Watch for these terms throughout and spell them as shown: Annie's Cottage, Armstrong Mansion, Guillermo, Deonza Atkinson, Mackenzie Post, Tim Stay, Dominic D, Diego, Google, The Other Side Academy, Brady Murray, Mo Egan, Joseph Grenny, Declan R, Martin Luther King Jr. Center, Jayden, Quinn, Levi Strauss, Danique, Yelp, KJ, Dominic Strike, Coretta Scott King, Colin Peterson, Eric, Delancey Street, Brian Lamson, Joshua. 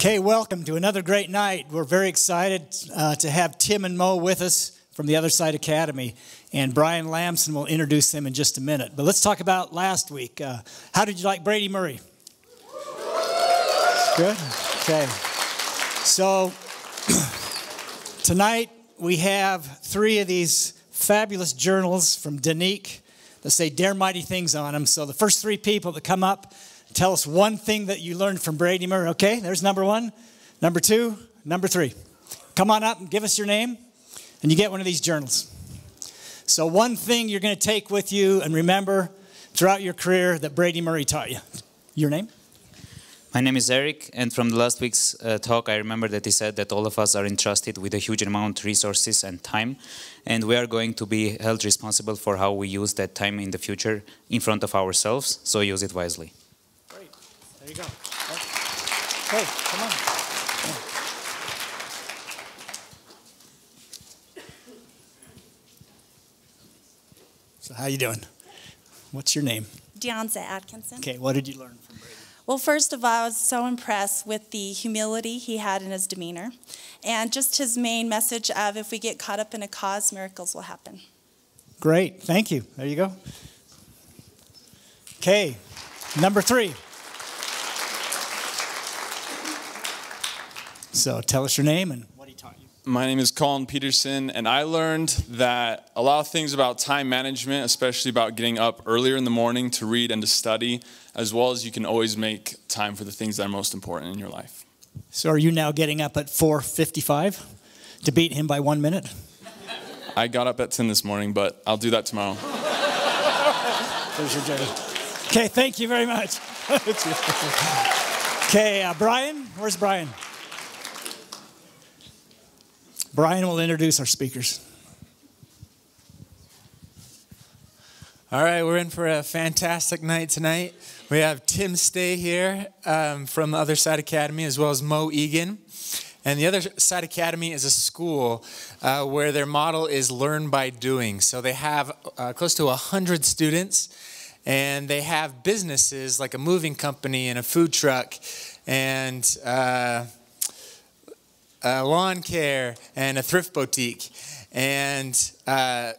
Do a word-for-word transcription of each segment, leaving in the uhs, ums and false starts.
Okay, welcome to another great night. We're very excited uh, to have Tim and Mo with us from the Other Side Academy, and Brian Lamson will introduce them in just a minute. But let's talk about last week. Uh, how did you like Brady Murray? Good? Okay. So tonight we have three of these fabulous journals from Danique that say dare mighty things on them. So the first three people that come up, tell us one thing that you learned from Brady Murray. Okay, there's number one, number two, number three. Come on up and give us your name, and you get one of these journals. So one thing you're going to take with you and remember throughout your career that Brady Murray taught you. Your name? My name is Eric, and from last week's uh, talk, I remember that he said that all of us are entrusted with a huge amount of resources and time, and we are going to be held responsible for how we use that time in the future in front of ourselves, so use it wisely. There you go. Hey, come on. Come on. So how you doing? What's your name? Deonza Atkinson. Okay, what did you learn from Brady? Well, first of all, I was so impressed with the humility he had in his demeanor, and just his main message of if we get caught up in a cause, miracles will happen. Great, thank you. There you go. Okay, number three. So tell us your name and what he taught you. My name is Colin Peterson, and I learned that a lot of things about time management, especially about getting up earlier in the morning to read and to study, as well as you can always make time for the things that are most important in your life. So are you now getting up at four fifty-five to beat him by one minute? I got up at ten this morning, but I'll do that tomorrow. There's your joke. Okay, thank you very much. Okay, uh, Brian, where's Brian? Brian will introduce our speakers. All right, we're in for a fantastic night tonight. We have Tim Stay here um, from the Other Side Academy, as well as Mo Egan. And the Other Side Academy is a school uh, where their model is learn by doing. So they have uh, close to one hundred students, and they have businesses like a moving company and a food truck and Uh, Uh, lawn care, and a thrift boutique. And uh,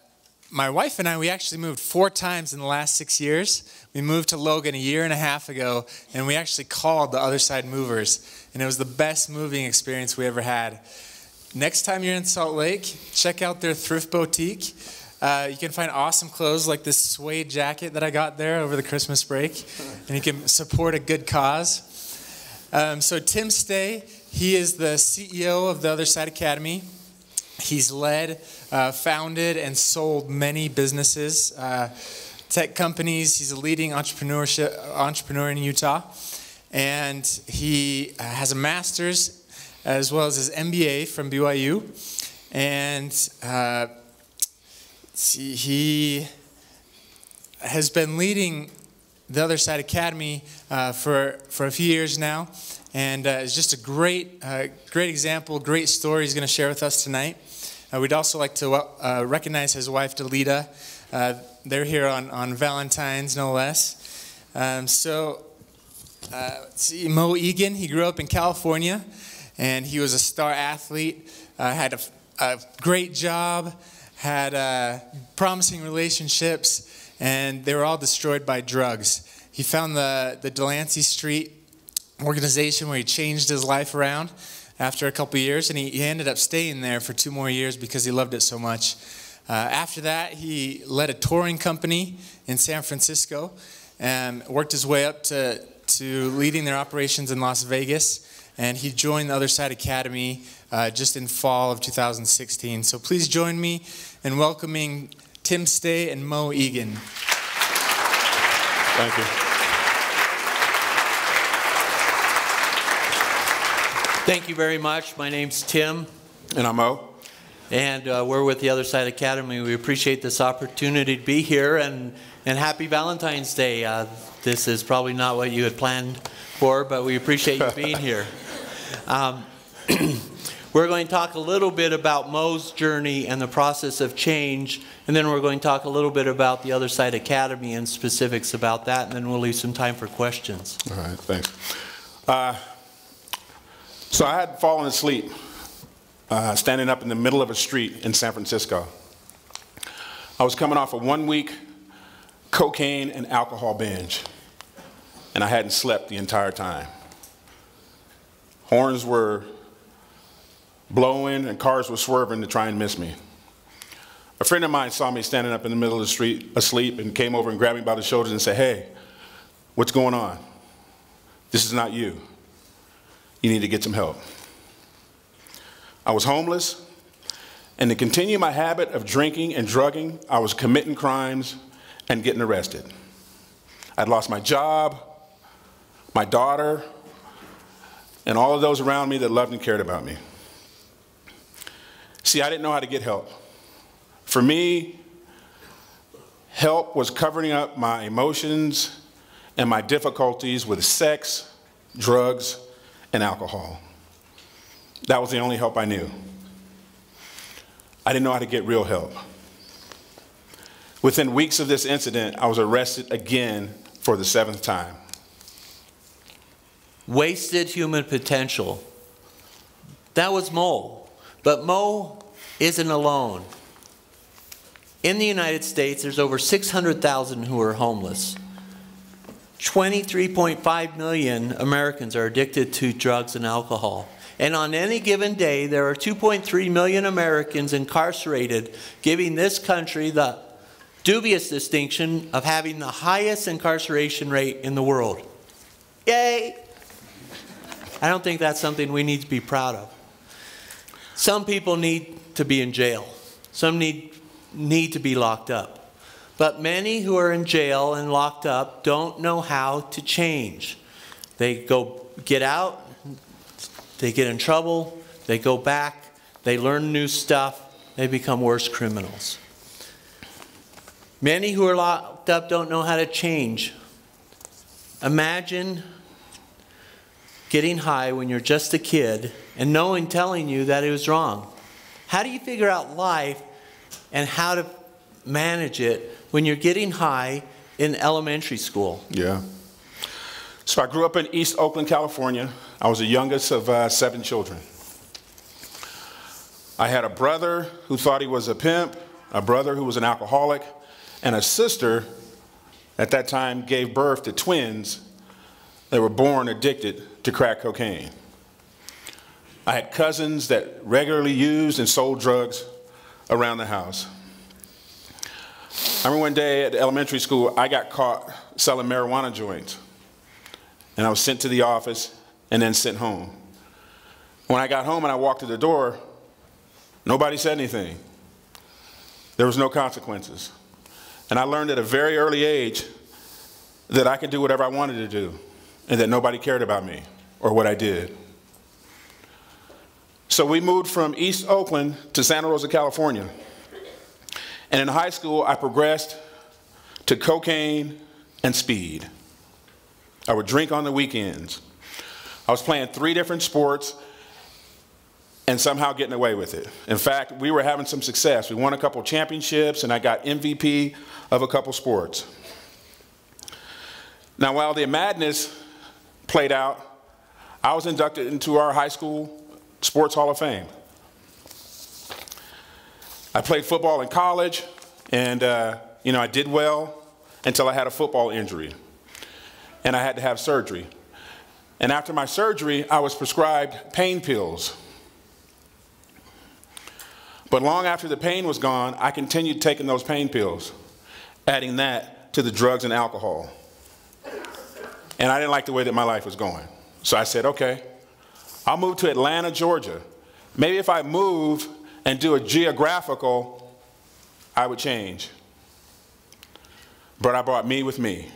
my wife and I, we actually moved four times in the last six years. We moved to Logan a year and a half ago, and we actually called the Other Side Movers, and it was the best moving experience we ever had. Next time you're in Salt Lake, check out their thrift boutique. Uh, you can find awesome clothes like this suede jacket that I got there over the Christmas break, and you can support a good cause. Um, so Tim Stay, he is the C E O of the Other Side Academy. He's led, uh, founded, and sold many businesses, uh, tech companies. He's a leading entrepreneurship, entrepreneur in Utah. And he has a master's as well as his M B A from B Y U. And uh, see, he has been leading the Other Side Academy uh, for, for a few years now. And uh, it's just a great, uh, great example, great story he's going to share with us tonight. Uh, we'd also like to uh, recognize his wife, Delita. Uh, they're here on, on Valentine's, no less. Um, so, uh, let's see, Mo Egan, he grew up in California, and he was a star athlete, uh, had a, a great job, had uh, promising relationships, and they were all destroyed by drugs. He found the, the Delancey Street organization where he changed his life around after a couple years, and he, he ended up staying there for two more years because he loved it so much. Uh, after that, he led a touring company in San Francisco and worked his way up to, to leading their operations in Las Vegas, and he joined the Other Side Academy uh, just in fall of two thousand sixteen. So please join me in welcoming Tim Stay and Mo Egan. Thank you. Thank you very much. My name's Tim. And I'm Mo. And uh, we're with the Other Side Academy. We appreciate this opportunity to be here, and, and happy Valentine's Day. Uh, this is probably not what you had planned for, but we appreciate you being here. Um, we're going to talk a little bit about Mo's journey and the process of change, and then we're going to talk a little bit about the Other Side Academy and specifics about that, and then we'll leave some time for questions. All right, thanks. Uh, So I had fallen asleep, uh, standing up in the middle of a street in San Francisco. I was coming off a one-week cocaine and alcohol binge, and I hadn't slept the entire time. Horns were blowing and cars were swerving to try and miss me. A friend of mine saw me standing up in the middle of the street asleep and came over and grabbed me by the shoulders and said, "Hey, what's going on? This is not you. You need to get some help." I was homeless, and to continue my habit of drinking and drugging, I was committing crimes and getting arrested. I'd lost my job, my daughter, and all of those around me that loved and cared about me. See, I didn't know how to get help. For me, help was covering up my emotions and my difficulties with sex, drugs, and alcohol. That was the only help I knew. I didn't know how to get real help. Within weeks of this incident, I was arrested again for the seventh time. Wasted human potential. That was Mo. But Mo isn't alone. In the United States, there's over six hundred thousand who are homeless. twenty-three point five million Americans are addicted to drugs and alcohol. And on any given day, there are two point three million Americans incarcerated, giving this country the dubious distinction of having the highest incarceration rate in the world. Yay! I don't think that's something we need to be proud of. Some people need to be in jail. Some need, need to be locked up. But many who are in jail and locked up don't know how to change. They go get out, they get in trouble, they go back, they learn new stuff, they become worse criminals. Many who are locked up don't know how to change. Imagine getting high when you're just a kid and no one telling you that it was wrong. How do you figure out life and how to manage it when you're getting high in elementary school? Yeah. So I grew up in East Oakland, California. I was the youngest of uh, seven children. I had a brother who thought he was a pimp, a brother who was an alcoholic, and a sister at that time gave birth to twins that were born addicted to crack cocaine. I had cousins that regularly used and sold drugs around the house. I remember one day at elementary school, I got caught selling marijuana joints. And I was sent to the office and then sent home. When I got home and I walked to the door, nobody said anything. There was no consequences. And I learned at a very early age that I could do whatever I wanted to do and that nobody cared about me or what I did. So we moved from East Oakland to Santa Rosa, California. And in high school, I progressed to cocaine and speed. I would drink on the weekends. I was playing three different sports and somehow getting away with it. In fact, we were having some success. We won a couple championships, and I got M V P of a couple sports. Now, while the madness played out, I was inducted into our high school sports hall of fame. I played football in college, and uh, you know, I did well until I had a football injury, and I had to have surgery. And after my surgery, I was prescribed pain pills. But long after the pain was gone, I continued taking those pain pills, adding that to the drugs and alcohol. And I didn't like the way that my life was going. So I said, okay, I'll move to Atlanta, Georgia. Maybe if I move and do a geographical, I would change. But I brought me with me.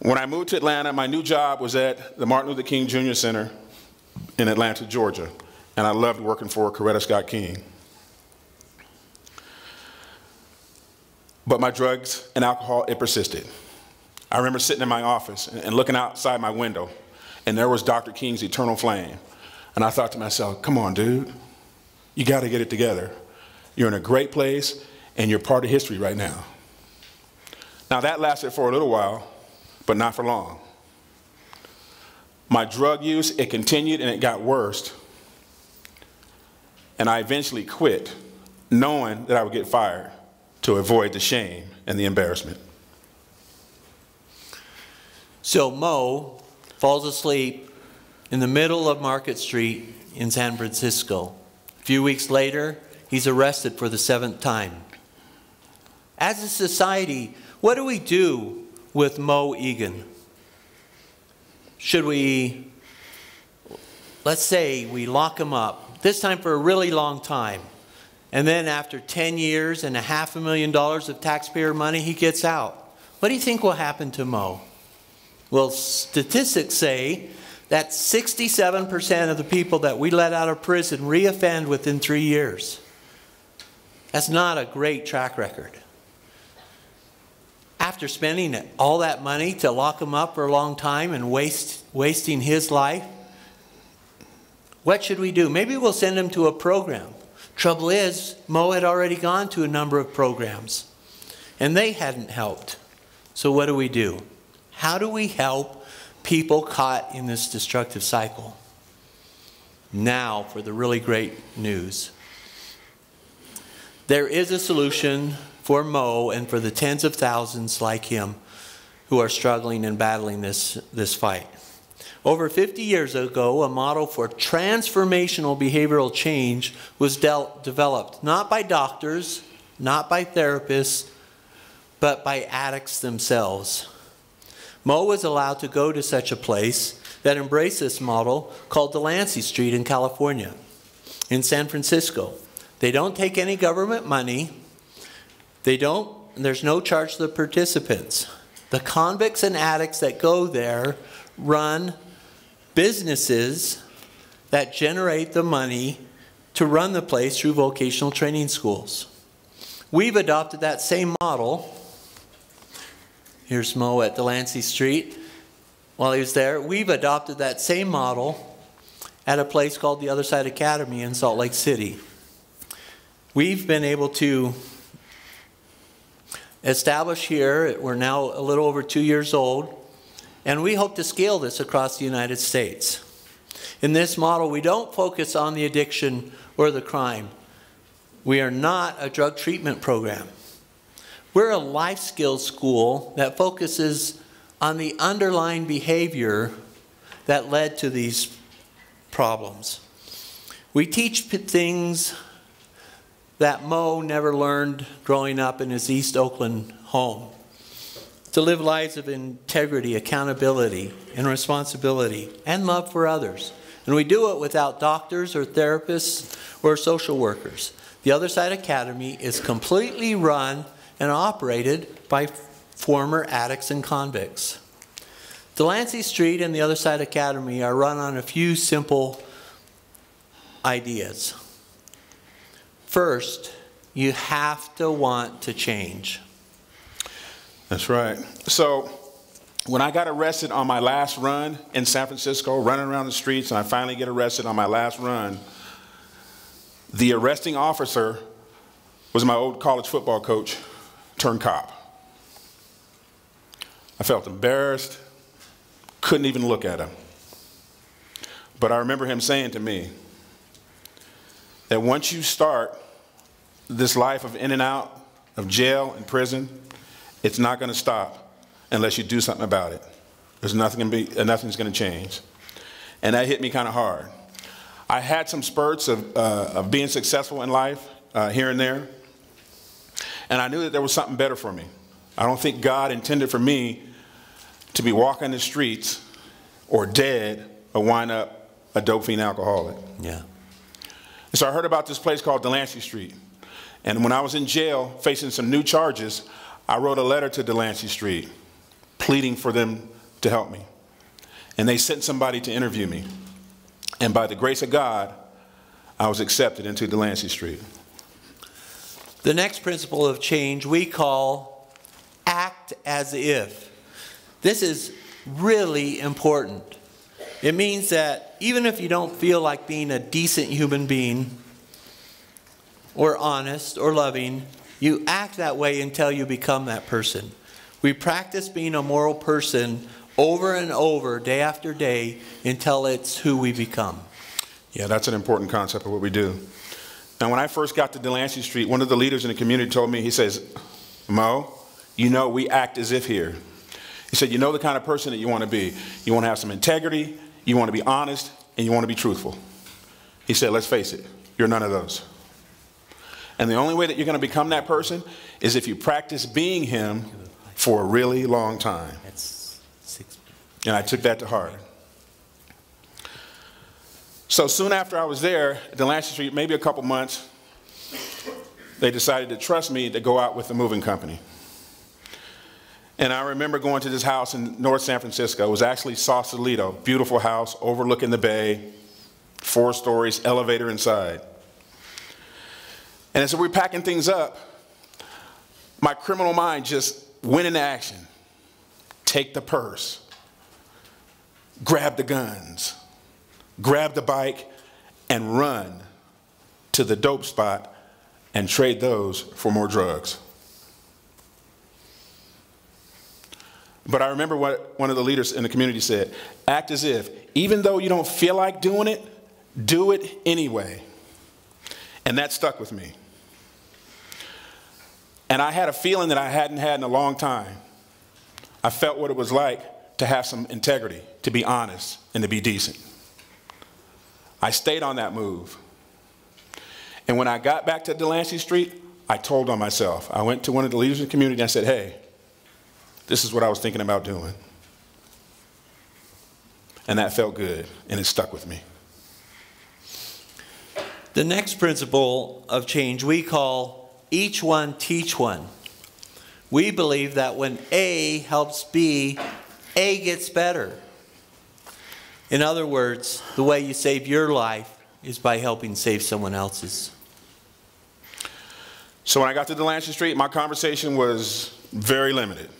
When I moved to Atlanta, my new job was at the Martin Luther King Junior Center in Atlanta, Georgia. And I loved working for Coretta Scott King. But my drugs and alcohol, it persisted. I remember sitting in my office and looking outside my window, and there was Doctor King's eternal flame. And I thought to myself, come on, dude, you got to get it together. You're in a great place, and you're part of history right now. Now, that lasted for a little while, but not for long. My drug use, it continued and it got worse. And I eventually quit, knowing that I would get fired, to avoid the shame and the embarrassment. So Mo falls asleep in the middle of Market Street in San Francisco. A few weeks later, he's arrested for the seventh time. As a society, what do we do with Mo Egan? Should we, let's say we lock him up, this time for a really long time, and then after ten years and a half a million dollars of taxpayer money, he gets out. What do you think will happen to Mo? Well, statistics say that sixty-seven percent of the people that we let out of prison reoffend within three years. That's not a great track record. After spending all that money to lock him up for a long time and waste, wasting his life, what should we do? Maybe we'll send him to a program. Trouble is, Mo had already gone to a number of programs, and they hadn't helped. So what do we do? How do we help people caught in this destructive cycle? Now for the really great news. There is a solution for Mo and for the tens of thousands like him who are struggling and battling this, this fight. Over fifty years ago, a model for transformational behavioral change was developed, not by doctors, not by therapists, but by addicts themselves. Mo was allowed to go to such a place that embraced this model called Delancey Street in California, in San Francisco. They don't take any government money. They don't, there's no charge to the participants. The convicts and addicts that go there run businesses that generate the money to run the place through vocational training schools. We've adopted that same model. Here's Mo at Delancey Street. While he was there, we've adopted that same model at a place called The Other Side Academy in Salt Lake City. We've been able to establish here, we're now a little over two years old, and we hope to scale this across the United States. In this model, we don't focus on the addiction or the crime. We are not a drug treatment program. We're a life skills school that focuses on the underlying behavior that led to these problems. We teach things that Mo never learned growing up in his East Oakland home. To live lives of integrity, accountability, and responsibility, and love for others. And we do it without doctors or therapists or social workers. The Other Side Academy is completely run and operated by former addicts and convicts. Delancey Street and The Other Side Academy are run on a few simple ideas. First, you have to want to change. That's right. So when I got arrested on my last run in San Francisco, running around the streets, and I finally get arrested on my last run, the arresting officer was my old college football coach turned cop. I felt embarrassed, couldn't even look at him. But I remember him saying to me that once you start this life of in and out, of jail and prison, it's not going to stop unless you do something about it. There's nothing going to be, nothing's going to change. And that hit me kind of hard. I had some spurts of, uh, of being successful in life uh, here and there. And I knew that there was something better for me. I don't think God intended for me to be walking the streets or dead or wind up a dope fiend alcoholic. Yeah. So I heard about this place called Delancey Street. And when I was in jail facing some new charges, I wrote a letter to Delancey Street pleading for them to help me. And they sent somebody to interview me. And by the grace of God, I was accepted into Delancey Street. The next principle of change we call act as if. This is really important. It means that even if you don't feel like being a decent human being or honest or loving, you act that way until you become that person. We practice being a moral person over and over, day after day, until it's who we become. Yeah, that's an important concept of what we do. And when I first got to Delancey Street, one of the leaders in the community told me, he says, Mo, you know we act as if here. He said, you know the kind of person that you want to be. You want to have some integrity, you want to be honest, and you want to be truthful. He said, let's face it, you're none of those. And the only way that you're going to become that person is if you practice being him for a really long time. That's six. And I took that to heart. So soon after I was there at Delancey Street, maybe a couple months, they decided to trust me to go out with the moving company. And I remember going to this house in North San Francisco. It was actually Sausalito, beautiful house, overlooking the bay, four stories, elevator inside. And as we were packing things up, my criminal mind just went into action. Take the purse, grab the guns, grab the bike, and run to the dope spot and trade those for more drugs. But I remember what one of the leaders in the community said, act as if, even though you don't feel like doing it, do it anyway. And that stuck with me. And I had a feeling that I hadn't had in a long time. I felt what it was like to have some integrity, to be honest, and to be decent. I stayed on that move. And when I got back to Delancey Street, I told on myself. I went to one of the leaders in the community and I said, hey, this is what I was thinking about doing. And that felt good, and it stuck with me. The next principle of change we call each one teach one. We believe that when A helps B, A gets better. In other words, the way you save your life is by helping save someone else's. So when I got to Delancey Street, my conversation was very limited.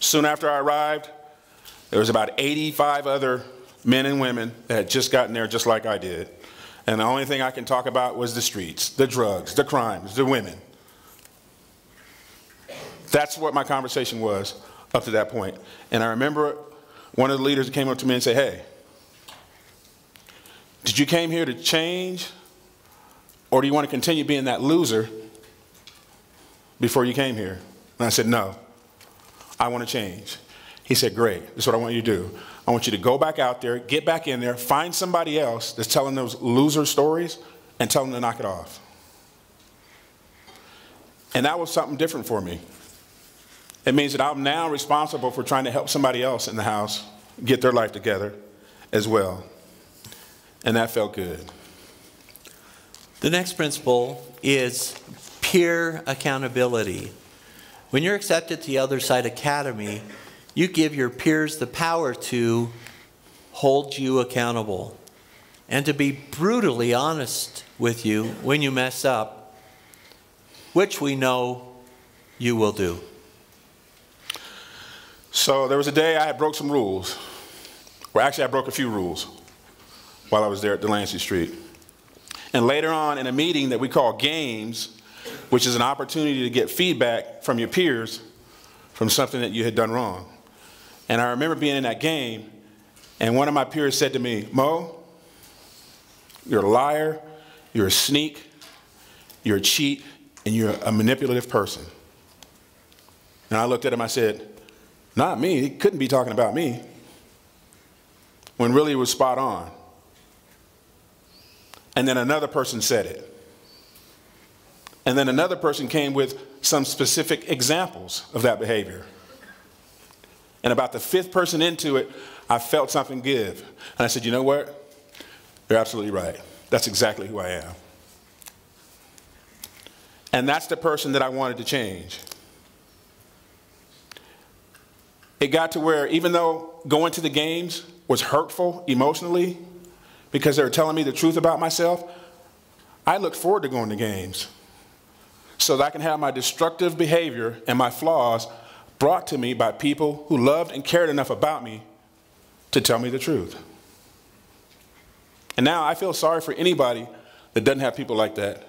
Soon after I arrived, there was about eighty-five other men and women that had just gotten there just like I did. And the only thing I can talk about was the streets, the drugs, the crimes, the women. That's what my conversation was up to that point. And I remember one of the leaders came up to me and said, hey, did you came here to change, or do you want to continue being that loser before you came here? And I said, no, I want to change. He said, great, this is what I want you to do. I want you to go back out there, get back in there, find somebody else that's telling those loser stories and tell them to knock it off. And that was something different for me. It means that I'm now responsible for trying to help somebody else in the house get their life together as well. And that felt good. The next principle is peer accountability. When you're accepted to the Other Side Academy, you give your peers the power to hold you accountable and to be brutally honest with you when you mess up, which we know you will do. So there was a day I had broke some rules. Well, actually, I broke a few rules while I was there at Delancey Street. And later on in a meeting that we call games, which is an opportunity to get feedback from your peers from something that you had done wrong. And I remember being in that game, and one of my peers said to me, Mo, you're a liar, you're a sneak, you're a cheat, and you're a manipulative person. And I looked at him, I said, not me, he couldn't be talking about me. When really it was spot on. And then another person said it. And then another person came with some specific examples of that behavior. And about the fifth person into it, I felt something give. And I said, you know what? You're absolutely right. That's exactly who I am. And that's the person that I wanted to change. It got to where, even though going to the games was hurtful emotionally, because they were telling me the truth about myself, I looked forward to going to games so that I can have my destructive behavior and my flaws brought to me by people who loved and cared enough about me to tell me the truth. And now I feel sorry for anybody that doesn't have people like that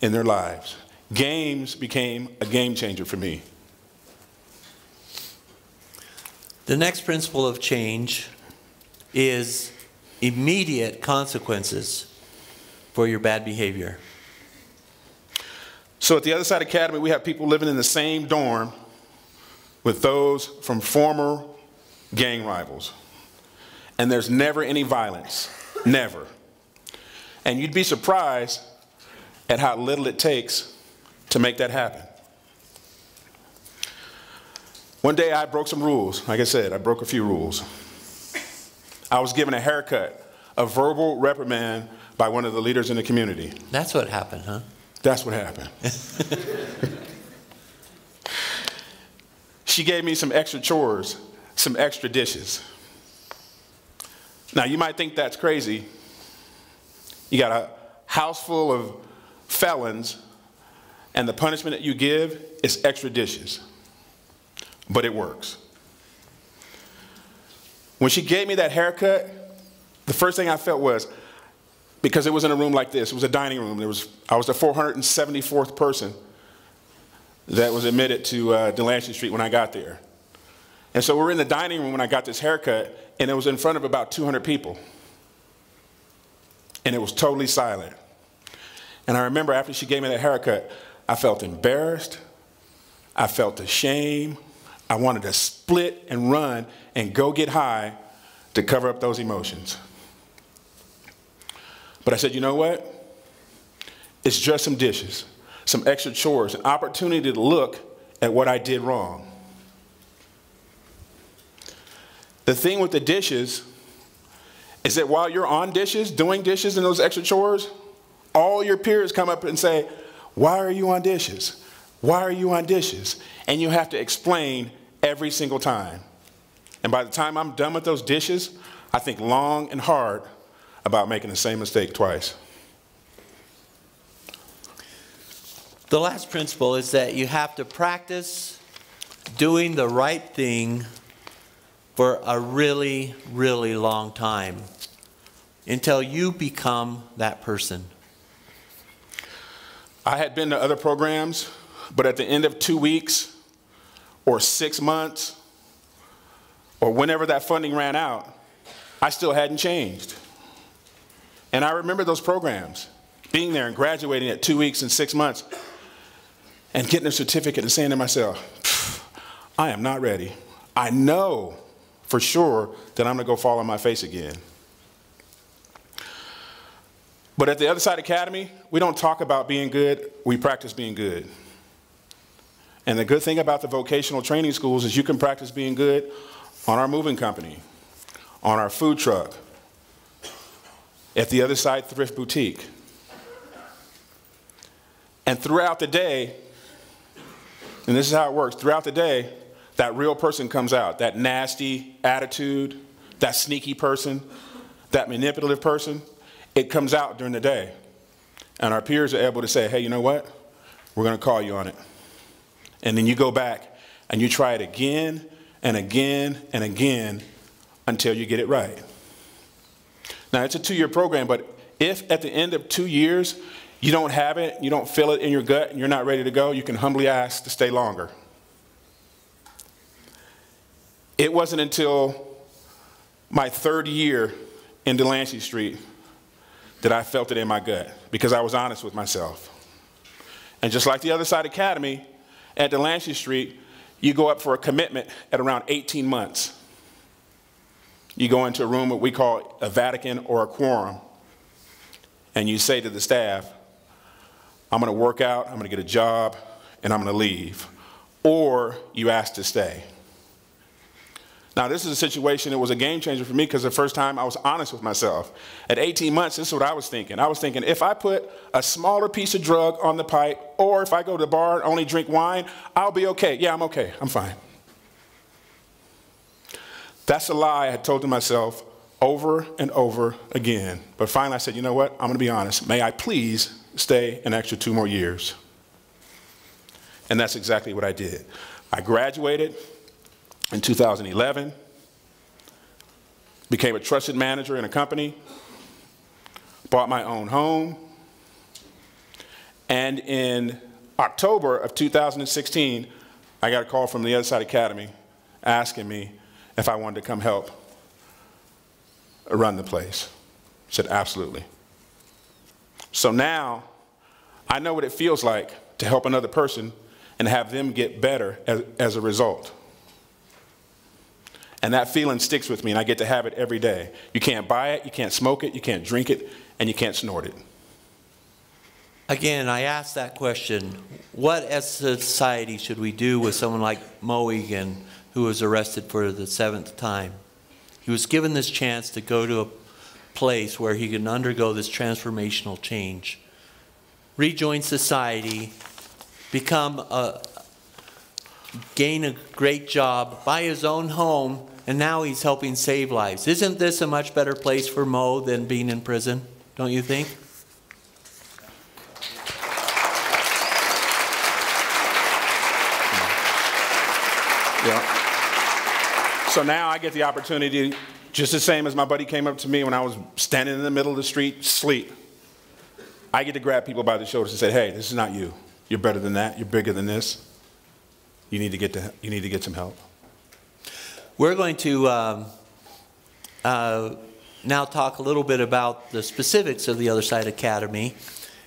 in their lives. Games became a game changer for me. The next principle of change is immediate consequences for your bad behavior. So at the Other Side Academy, we have people living in the same dorm with those from former gang rivals. And there's never any violence, never. And you'd be surprised at how little it takes to make that happen. One day I broke some rules. Like I said, I broke a few rules. I was given a haircut, a verbal reprimand by one of the leaders in the community. That's what happened, huh? That's what happened. She gave me some extra chores, some extra dishes. Now, you might think that's crazy. You got a house full of felons, and the punishment that you give is extra dishes. But it works. When she gave me that haircut, the first thing I felt was, because it was in a room like this, it was a dining room. There was, I was the four hundred seventy-fourth person that was admitted to uh, Delancey Street when I got there. And so we were in the dining room when I got this haircut, and it was in front of about two hundred people. And it was totally silent. And I remember after she gave me that haircut, I felt embarrassed. I felt ashamed. I wanted to split and run and go get high to cover up those emotions. But I said, you know what? It's just some dishes, some extra chores, an opportunity to look at what I did wrong. The thing with the dishes is that while you're on dishes, doing dishes and those extra chores, all your peers come up and say, why are you on dishes? Why are you on dishes? And you have to explain every single time. And by the time I'm done with those dishes, I think long and hard about making the same mistake twice. The last principle is that you have to practice doing the right thing for a really, really long time until you become that person. I had been to other programs, but at the end of two weeks or six months or whenever that funding ran out, I still hadn't changed. And I remember those programs, being there and graduating at two weeks and six months and getting a certificate and saying to myself, I am not ready. I know for sure that I'm going to go fall on my face again. But at the Other Side Academy, we don't talk about being good. We practice being good. And the good thing about the vocational training schools is you can practice being good on our moving company, on our food truck, at the Other Side Thrift Boutique. And throughout the day, and this is how it works, throughout the day, that real person comes out, that nasty attitude, that sneaky person, that manipulative person, it comes out during the day. And our peers are able to say, hey, you know what? We're going to call you on it. And then you go back and you try it again and again and again until you get it right. Now, it's a two-year program, but if at the end of two years you don't have it, you don't feel it in your gut, and you're not ready to go, you can humbly ask to stay longer. It wasn't until my third year in Delancey Street that I felt it in my gut because I was honest with myself. And just like the Other Side Academy, at Delancey Street, you go up for a commitment at around eighteen months. You go into a room what we call a Vatican or a quorum, and you say to the staff, I'm gonna work out, I'm gonna get a job, and I'm gonna leave. Or you ask to stay. Now, this is a situation that was a game changer for me because the first time I was honest with myself. At eighteen months, this is what I was thinking. I was thinking, if I put a smaller piece of drug on the pipe, or if I go to the bar and only drink wine, I'll be okay. Yeah, I'm okay. I'm fine. That's a lie I had told to myself over and over again. But finally, I said, you know what? I'm going to be honest. May I please stay an extra two more years? And that's exactly what I did. I graduated. In two thousand eleven, became a trusted manager in a company, bought my own home, and in October of two thousand sixteen, I got a call from the Other Side Academy asking me if I wanted to come help run the place. I said, absolutely. So now I know what it feels like to help another person and have them get better as, as a result. And that feeling sticks with me, and I get to have it every day. You can't buy it, you can't smoke it, you can't drink it, and you can't snort it. Again, I asked that question, what as a society should we do with someone like Mo Egan, who was arrested for the seventh time? He was given this chance to go to a place where he can undergo this transformational change, rejoin society, become a, gain a great job, buy his own home, and now he's helping save lives. Isn't this a much better place for Mo than being in prison, don't you think? Yeah. So now I get the opportunity, just the same as my buddy came up to me when I was standing in the middle of the street, sleep. I get to grab people by the shoulders and say, hey, this is not you. You're better than that. You're bigger than this. You need to get, to, you need to get some help. We're going to um, uh, now talk a little bit about the specifics of the Other Side Academy.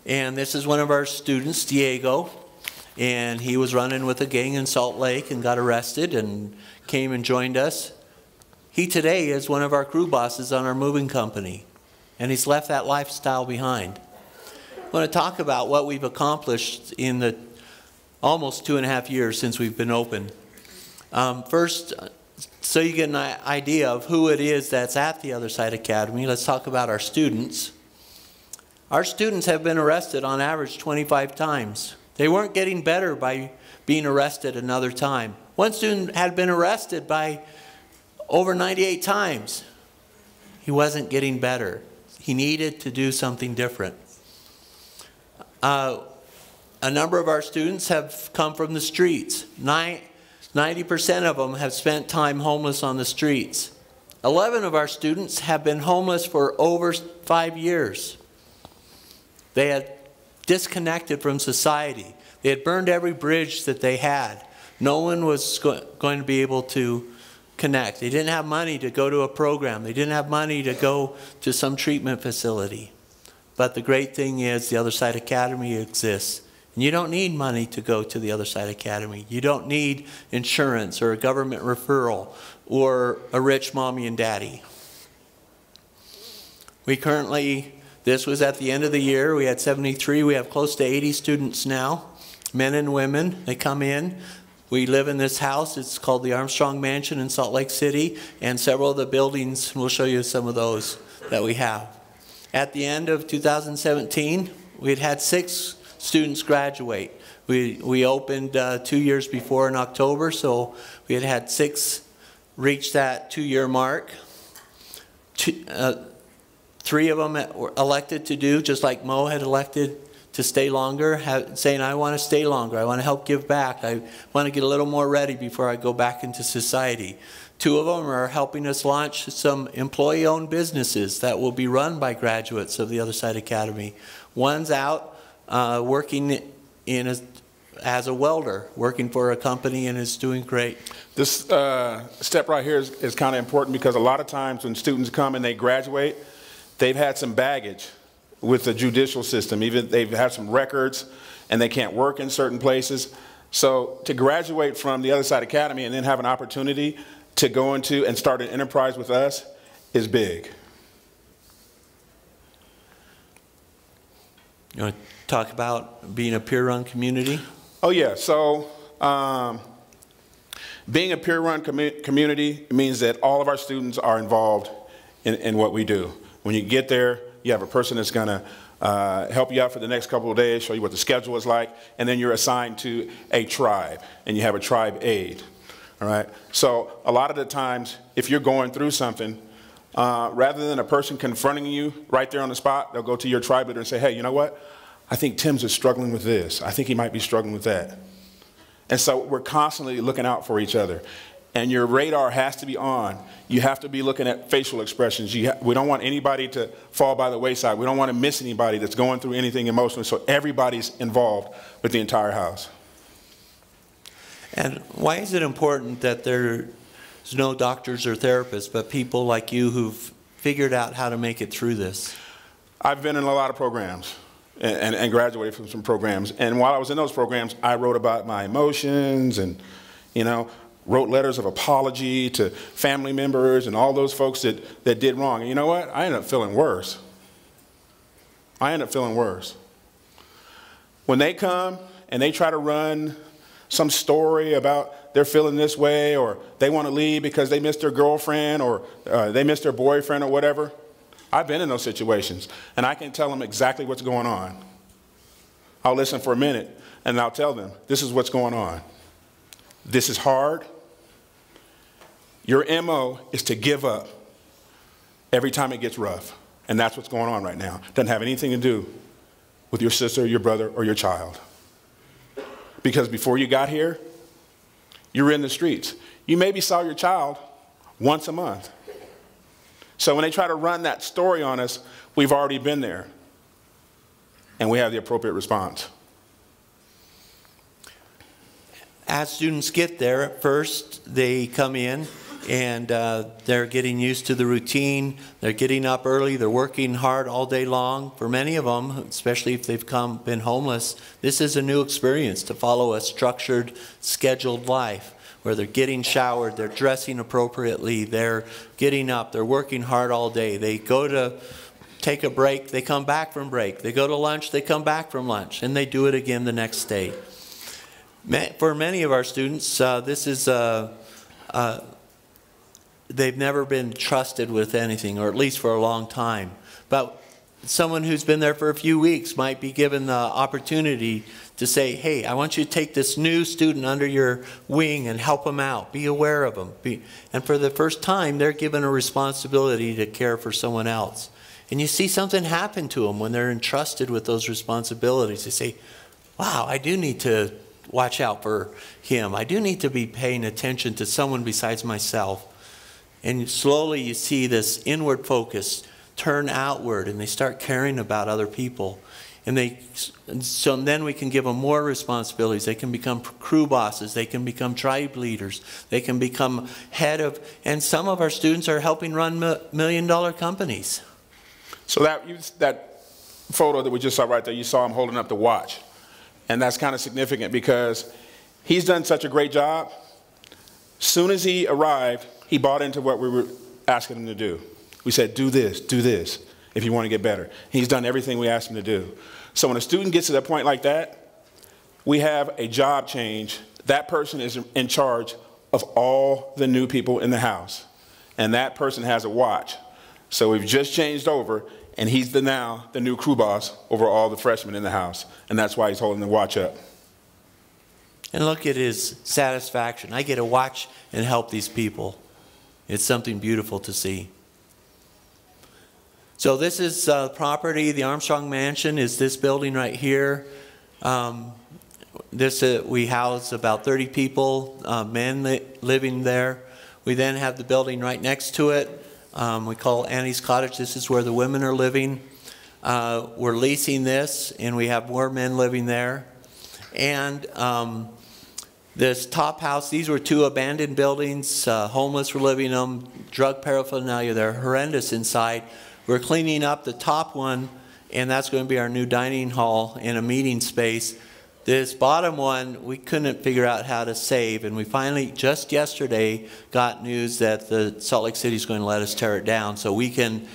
And this is one of our students, Diego. And he was running with a gang in Salt Lake and got arrested and came and joined us. He today is one of our crew bosses on our moving company. And he's left that lifestyle behind. I want to talk about what we've accomplished in the almost two and a half years since we've been open. Um, first, so you get an idea of who it is that's at the Other Side Academy, let's talk about our students. Our students have been arrested on average twenty-five times. They weren't getting better by being arrested another time. One student had been arrested by over ninety-eight times. He wasn't getting better. He needed to do something different. Uh, a number of our students have come from the streets. ninety percent of them have spent time homeless on the streets. eleven of our students have been homeless for over five years. They had disconnected from society. They had burned every bridge that they had. No one was go going to be able to connect. They didn't have money to go to a program. They didn't have money to go to some treatment facility. But the great thing is the Other Side Academy exists. And you don't need money to go to the Other Side Academy. You don't need insurance or a government referral or a rich mommy and daddy. We currently This was at the end of the year. We had seventy-three. We have close to eighty students now, men and women. They come in. We live in this house. It's called the Armstrong Mansion in Salt Lake City, and several of the buildings. We'll show you some of those that we have. At the end of two thousand seventeen, we had had six students graduate. We, we opened uh, two years before in October, so we had had six reach that two-year mark. Two, uh, Three of them were elected to do, just like Mo had elected to stay longer, have, saying, I want to stay longer. I want to help give back. I want to get a little more ready before I go back into society. Two of them are helping us launch some employee-owned businesses that will be run by graduates of the Other Side Academy. One's out uh, working in a, as a welder, working for a company, and is doing great. This uh, step right here is, is kind of important because a lot of times when students come and they graduate, they've had some baggage with the judicial system. Even they've had some records and they can't work in certain places. So to graduate from the Other Side Academy and then have an opportunity to go into and start an enterprise with us is big. You want to talk about being a peer-run community? Oh yeah, so um, being a peer-run commu- community means that all of our students are involved in, in what we do. When you get there, you have a person that's going to uh, help you out for the next couple of days, show you what the schedule is like, and then you're assigned to a tribe, and you have a tribe aide, all right? So a lot of the times, if you're going through something, uh, rather than a person confronting you right there on the spot, they'll go to your tribe leader and say, hey, you know what? I think Tim's is struggling with this. I think he might be struggling with that. And so we're constantly looking out for each other. And your radar has to be on. You have to be looking at facial expressions. You we don't want anybody to fall by the wayside. We don't want to miss anybody that's going through anything emotionally. So everybody's involved with the entire house. And why is it important that there There's no doctors or therapists, but people like you who've figured out how to make it through this. I've been in a lot of programs and, and, and graduated from some programs. And while I was in those programs, I wrote about my emotions and, you know, wrote letters of apology to family members and all those folks that, that did wrong. And you know what? I ended up feeling worse. I ended up feeling worse. When they come and they try to run some story about they're feeling this way or they want to leave because they missed their girlfriend or uh, they missed their boyfriend or whatever, I've been in those situations, and I can tell them exactly what's going on. I'll listen for a minute, and I'll tell them, this is what's going on. This is hard. Your M O is to give up every time it gets rough, and that's what's going on right now. Doesn't have anything to do with your sister, your brother, or your child. Because before you got here, you were in the streets. You maybe saw your child once a month. So when they try to run that story on us, we've already been there. And we have the appropriate response. As students get there, at first they come in and uh, they're getting used to the routine. They're getting up early. They're working hard all day long. For many of them, especially if they've come been homeless, this is a new experience to follow a structured, scheduled life, where they're getting showered, they're dressing appropriately, they're getting up, they're working hard all day. They go to take a break, they come back from break. They go to lunch, they come back from lunch, and they do it again the next day. For many of our students, uh, this is, uh, uh, they've never been trusted with anything, or at least for a long time. But someone who's been there for a few weeks might be given the opportunity to say, hey, I want you to take this new student under your wing and help them out. Be aware of them. Be, and for the first time, they're given a responsibility to care for someone else. And you see something happen to them when they're entrusted with those responsibilities. They say, wow, I do need to watch out for him. I do need to be paying attention to someone besides myself. And slowly you see this inward focus turn outward, and they start caring about other people. And they, so then we can give them more responsibilities. They can become crew bosses. They can become tribe leaders. They can become head of, and some of our students are helping run million dollar companies. So that, that photo that we just saw right there, you saw him holding up the watch. And that's kind of significant because he's done such a great job. Soon as he arrived, he bought into what we were asking him to do. We said, do this, do this, if you want to get better. He's done everything we asked him to do. So when a student gets to that point like that, we have a job change. That person is in charge of all the new people in the house. And that person has a watch. So we've just changed over, and he's the now the new crew boss over all the freshmen in the house. And that's why he's holding the watch up. And look at his satisfaction. I get to watch and help these people. It's something beautiful to see. So this is uh, property. The Armstrong Mansion is this building right here. Um, this uh, we house about thirty people, uh, men li living there. We then have the building right next to it. Um, we call Annie's Cottage. This is where the women are living. Uh, we're leasing this, and we have more men living there. And um, this top house, these were two abandoned buildings. Uh, homeless were living in them. Drug paraphernalia. They're horrendous inside. We're cleaning up the top one, and that's going to be our new dining hall and a meeting space. This bottom one, we couldn't figure out how to save, and we finally, just yesterday, got news that the Salt Lake City is going to let us tear it down so we can,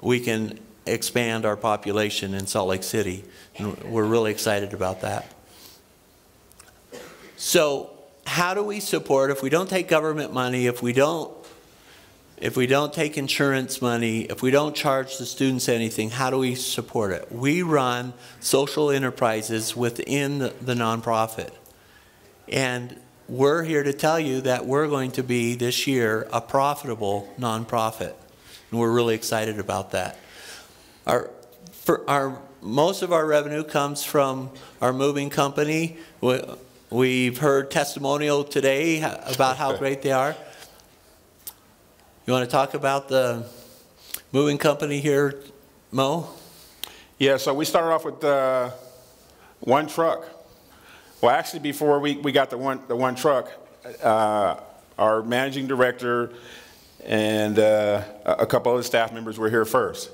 we can expand our population in Salt Lake City. And we're really excited about that. So how do we support, if we don't take government money, if we don't If we don't take insurance money, if we don't charge the students anything, how do we support it? We run social enterprises within the, the nonprofit. And we're here to tell you that we're going to be, this year, a profitable nonprofit. And we're really excited about that. Our, for our, most of our revenue comes from our moving company. We, we've heard testimonial today about how great they are. You want to talk about the moving company here, Mo? Yeah, so we started off with uh, one truck. Well, actually, before we, we got the one, the one truck, uh, our managing director, and uh, a couple other staff members were here first.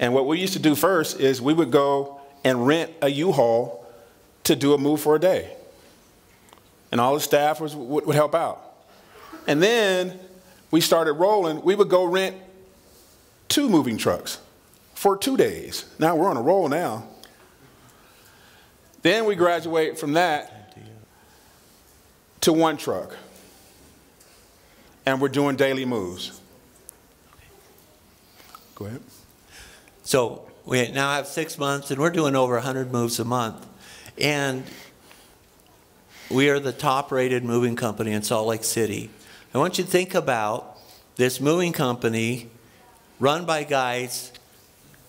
And what we used to do first is we would go and rent a U-Haul to do a move for a day. And all the staff was, would, would help out. And then we started rolling. We would go rent two moving trucks for two days. Now we're on a roll now. Then we graduate from that to one truck. And we're doing daily moves. Go ahead. So we now have six months, and we're doing over one hundred moves a month. And we are the top-rated moving company in Salt Lake City. I want you to think about this moving company run by guys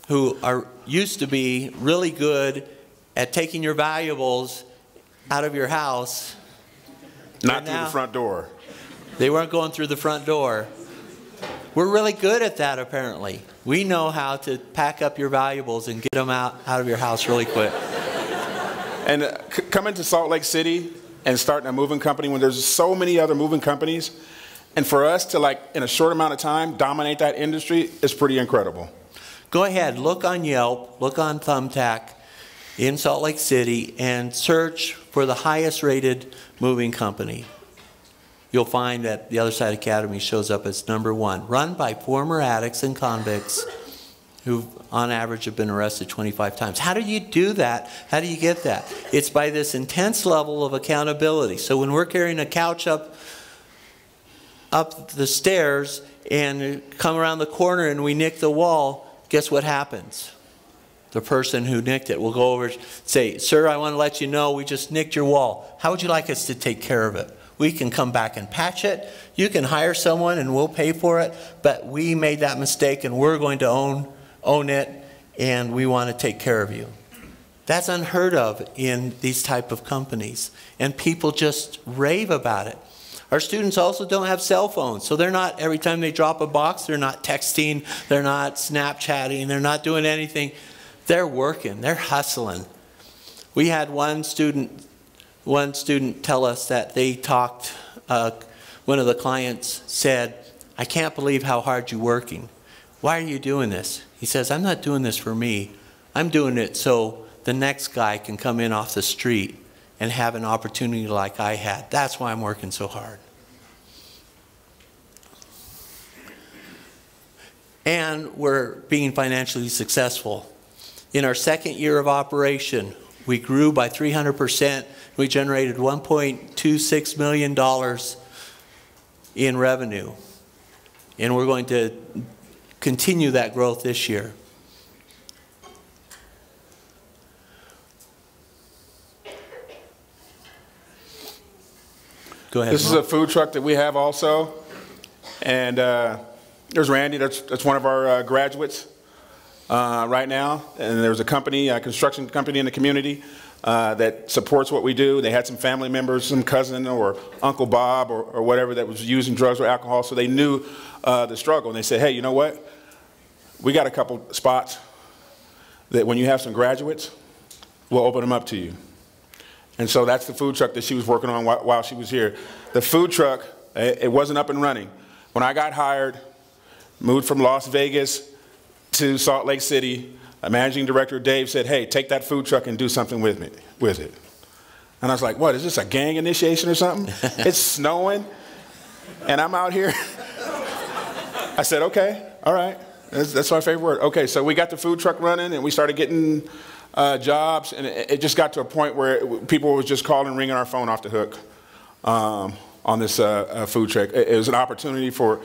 who are used to be really good at taking your valuables out of your house. Not through the front door. They weren't going through the front door. We're really good at that, apparently. We know how to pack up your valuables and get them out, out of your house really quick. And uh, c coming to Salt Lake City and starting a moving company when there's so many other moving companies, and for us to, like, in a short amount of time, dominate that industry is pretty incredible. Go ahead, look on Yelp, look on Thumbtack in Salt Lake City, and search for the highest rated moving company. You'll find that The Other Side Academy shows up as number one, run by former addicts and convicts who, on average, have been arrested twenty-five times. How do you do that? How do you get that? It's by this intense level of accountability. So when we're carrying a couch up, up the stairs and come around the corner and we nick the wall, guess what happens? The person who nicked it will go over and say, "Sir, I want to let you know we just nicked your wall. How would you like us to take care of it? We can come back and patch it. You can hire someone and we'll pay for it, but we made that mistake and we're going to own, own it, and we want to take care of you." That's unheard of in these type of companies, and people just rave about it. Our students also don't have cell phones, so they're not, every time they drop a box, they're not texting, they're not Snapchatting, they're not doing anything. They're working, they're hustling. We had one student One student tell us that they talked, uh, one of the clients said, "I can't believe how hard you're working. Why are you doing this?" He says, "I'm not doing this for me. I'm doing it so the next guy can come in off the street and have an opportunity like I had. That's why I'm working so hard." And we're being financially successful. In our second year of operation, we grew by three hundred percent. We generated one point two six million dollars in revenue. And we're going to continue that growth this year. Go ahead. This is a food truck that we have also. And uh, there's Randy, that's, that's one of our uh, graduates. Uh, right now, and there's a company, a construction company in the community uh, that supports what we do. They had some family members, some cousin or Uncle Bob or, or whatever that was using drugs or alcohol, so they knew uh, the struggle. And they said, "Hey, you know what? We got a couple spots that when you have some graduates, we'll open them up to you." And so that's the food truck that she was working on wh while she was here. The food truck, it, it wasn't up and running. When I got hired, moved from Las Vegas to Salt Lake City, a managing director, Dave, said, "Hey, take that food truck and do something with me, with it." And I was like, "What, is this a gang initiation or something? It's snowing, and I'm out here." I said, "Okay, all right, that's, that's my favorite word." Okay, so we got the food truck running, and we started getting uh, jobs, and it, it just got to a point where it, people were just calling, ringing our phone off the hook um, on this uh, uh, food truck. It, it was an opportunity for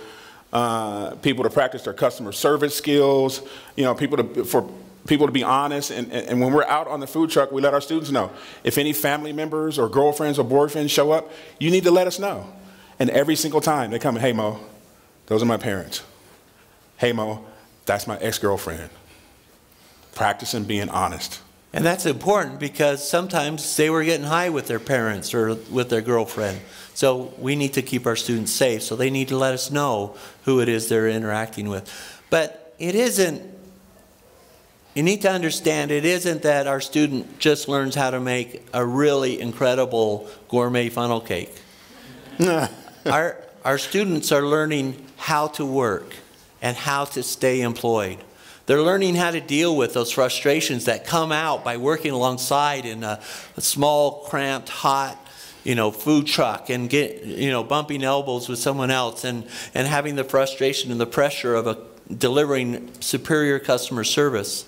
Uh, people to practice their customer service skills, you know, people to, for people to be honest. And, and, and when we're out on the food truck, we let our students know, if any family members or girlfriends or boyfriends show up, you need to let us know. And every single time they come, "Hey, Mo, those are my parents. Hey, Mo, that's my ex-girlfriend." Practicing being honest. And that's important because sometimes they were getting high with their parents or with their girlfriend. So we need to keep our students safe. So they need to let us know who it is they're interacting with. But it isn't, you need to understand, it isn't that our student just learns how to make a really incredible gourmet funnel cake. our, Our students are learning how to work and how to stay employed. They're learning how to deal with those frustrations that come out by working alongside in a, a small, cramped, hot, you know, food truck and get, you know, bumping elbows with someone else and, and having the frustration and the pressure of a, delivering superior customer service.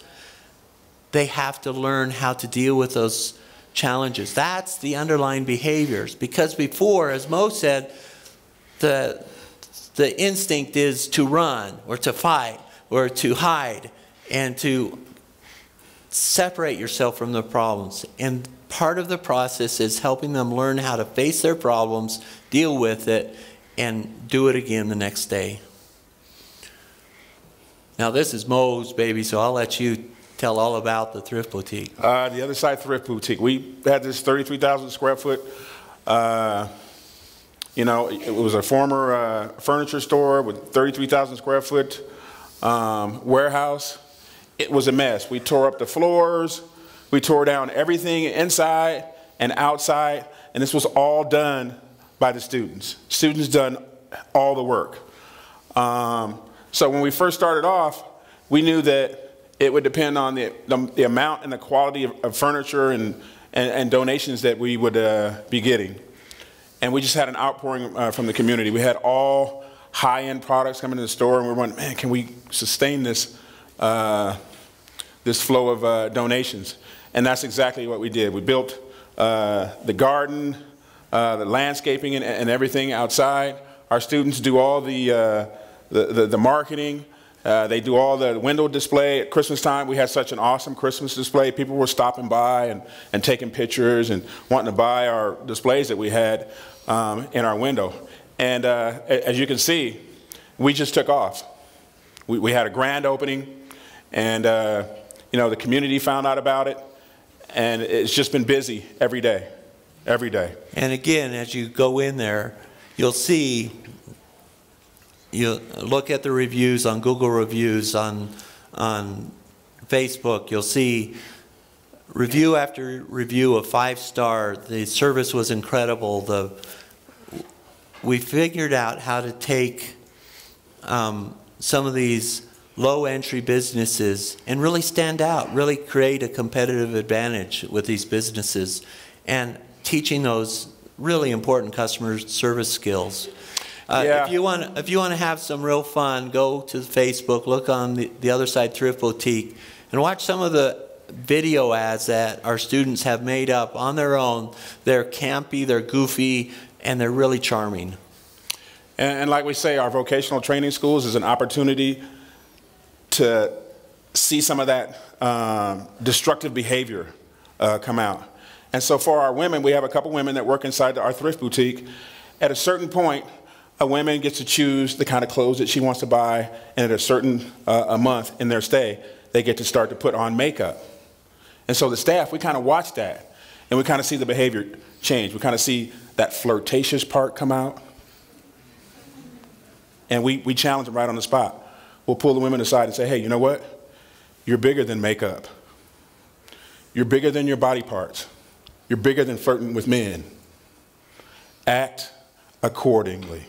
They have to learn how to deal with those challenges. That's the underlying behaviors. Because before, as Mo said, the, the instinct is to run or to fight or to hide and to separate yourself from the problems. And part of the process is helping them learn how to face their problems, deal with it, and do it again the next day. Now this is Mo's baby, so I'll let you tell all about the Thrift Boutique. Uh, the Other Side Thrift Boutique. We had this thirty-three thousand square foot, uh, you know, it was a former uh, furniture store with thirty-three thousand square foot um, warehouse. It was a mess. We tore up the floors. We tore down everything inside and outside. And this was all done by the students. Students done all the work. Um, so when we first started off, we knew that it would depend on the, the, the amount and the quality of, of furniture and, and, and donations that we would uh, be getting. And we just had an outpouring uh, from the community. We had all high-end products coming to the store, and we were wondering, man, can we sustain this, uh, this flow of uh, donations? And that's exactly what we did. We built uh, the garden, uh, the landscaping, and, and everything outside. Our students do all the, uh, the, the, the marketing. Uh, they do all the window display. At Christmas time, we had such an awesome Christmas display. People were stopping by and, and taking pictures and wanting to buy our displays that we had um, in our window. And uh, as you can see, we just took off. We, we had a grand opening, and uh, you know, the community found out about it, and it's just been busy every day, every day. And again, as you go in there, you'll see. You look at the reviews on Google reviews, on, on Facebook, you'll see review after review of five star. The service was incredible. The, we figured out how to take um, some of these low entry businesses and really stand out, really create a competitive advantage with these businesses and teaching those really important customer service skills. Uh, yeah. If you want, if you want to have some real fun, go to Facebook, look on the, the Other Side Thrift Boutique, and watch some of the video ads that our students have made up on their own. They're campy, they're goofy, and they're really charming. And, and like we say, our vocational training schools is an opportunity to see some of that um, destructive behavior uh, come out. And so for our women, we have a couple women that work inside our thrift boutique. At a certain point, a woman gets to choose the kind of clothes that she wants to buy, and at a certain uh, a month in their stay, they get to start to put on makeup. And so the staff, we kind of watch that, and we kind of see the behavior change. We kind of see that flirtatious part come out, and we, we challenge them right on the spot. We'll pull the women aside and say, hey, you know what? You're bigger than makeup. You're bigger than your body parts. You're bigger than flirting with men. Act accordingly.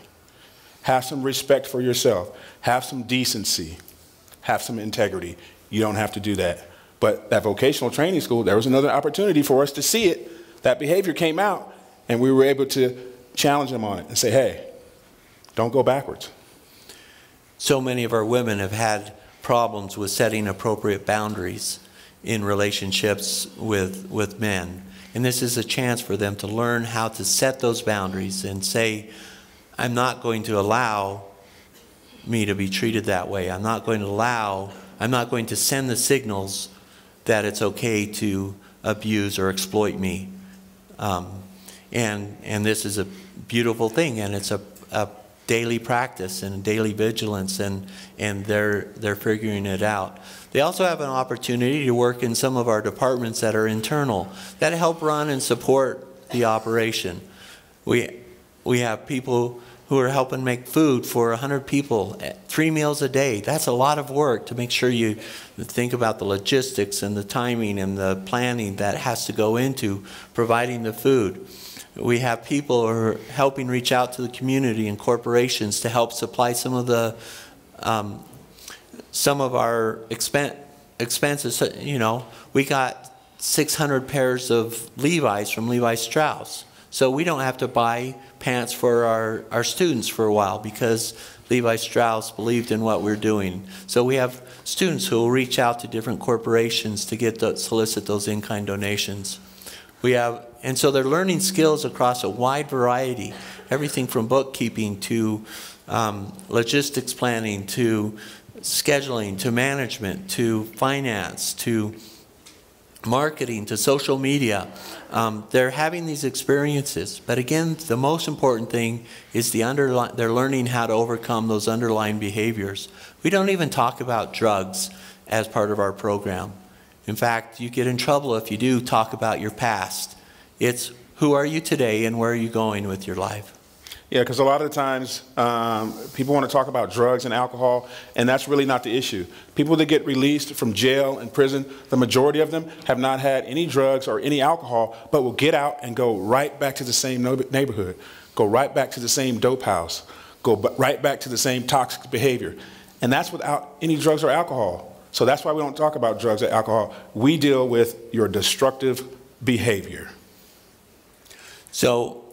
Have some respect for yourself. Have some decency. Have some integrity. You don't have to do that. But that vocational training school, there was another opportunity for us to see it. That behavior came out, and we were able to challenge them on it and say, hey, don't go backwards. So many of our women have had problems with setting appropriate boundaries in relationships with, with men. And this is a chance for them to learn how to set those boundaries and say, I'm not going to allow me to be treated that way. I'm not going to allow, I'm not going to send the signals that it's okay to abuse or exploit me. Um, and, and this is a beautiful thing, and it's a, a daily practice and a daily vigilance, and, and they're, they're figuring it out. They also have an opportunity to work in some of our departments that are internal, that help run and support the operation. We, We have people who are helping make food for one hundred people, three meals a day. That's a lot of work to make sure you think about the logistics and the timing and the planning that has to go into providing the food. We have people who are helping reach out to the community and corporations to help supply some of the um, some of our expen expenses. You know, we got six hundred pairs of Levi's from Levi Strauss, so we don't have to buy pants for our, our students for a while because Levi Strauss believed in what we're doing. So we have students who will reach out to different corporations to get the, solicit those in-kind donations. We have, and so they're learning skills across a wide variety, everything from bookkeeping to um, logistics planning to scheduling to management to finance to marketing to social media. Um, they're having these experiences, but again, the most important thing is the underlying, they're learning how to overcome those underlying behaviors. We don't even talk about drugs as part of our program. In fact, you get in trouble if you do talk about your past. It's who are you today and where are you going with your life? Yeah, because a lot of the times um, people want to talk about drugs and alcohol, and that's really not the issue. People that get released from jail and prison, the majority of them have not had any drugs or any alcohol, but will get out and go right back to the same neighborhood, go right back to the same dope house, go right back to the same toxic behavior. And that's without any drugs or alcohol. So that's why we don't talk about drugs or alcohol. We deal with your destructive behavior. So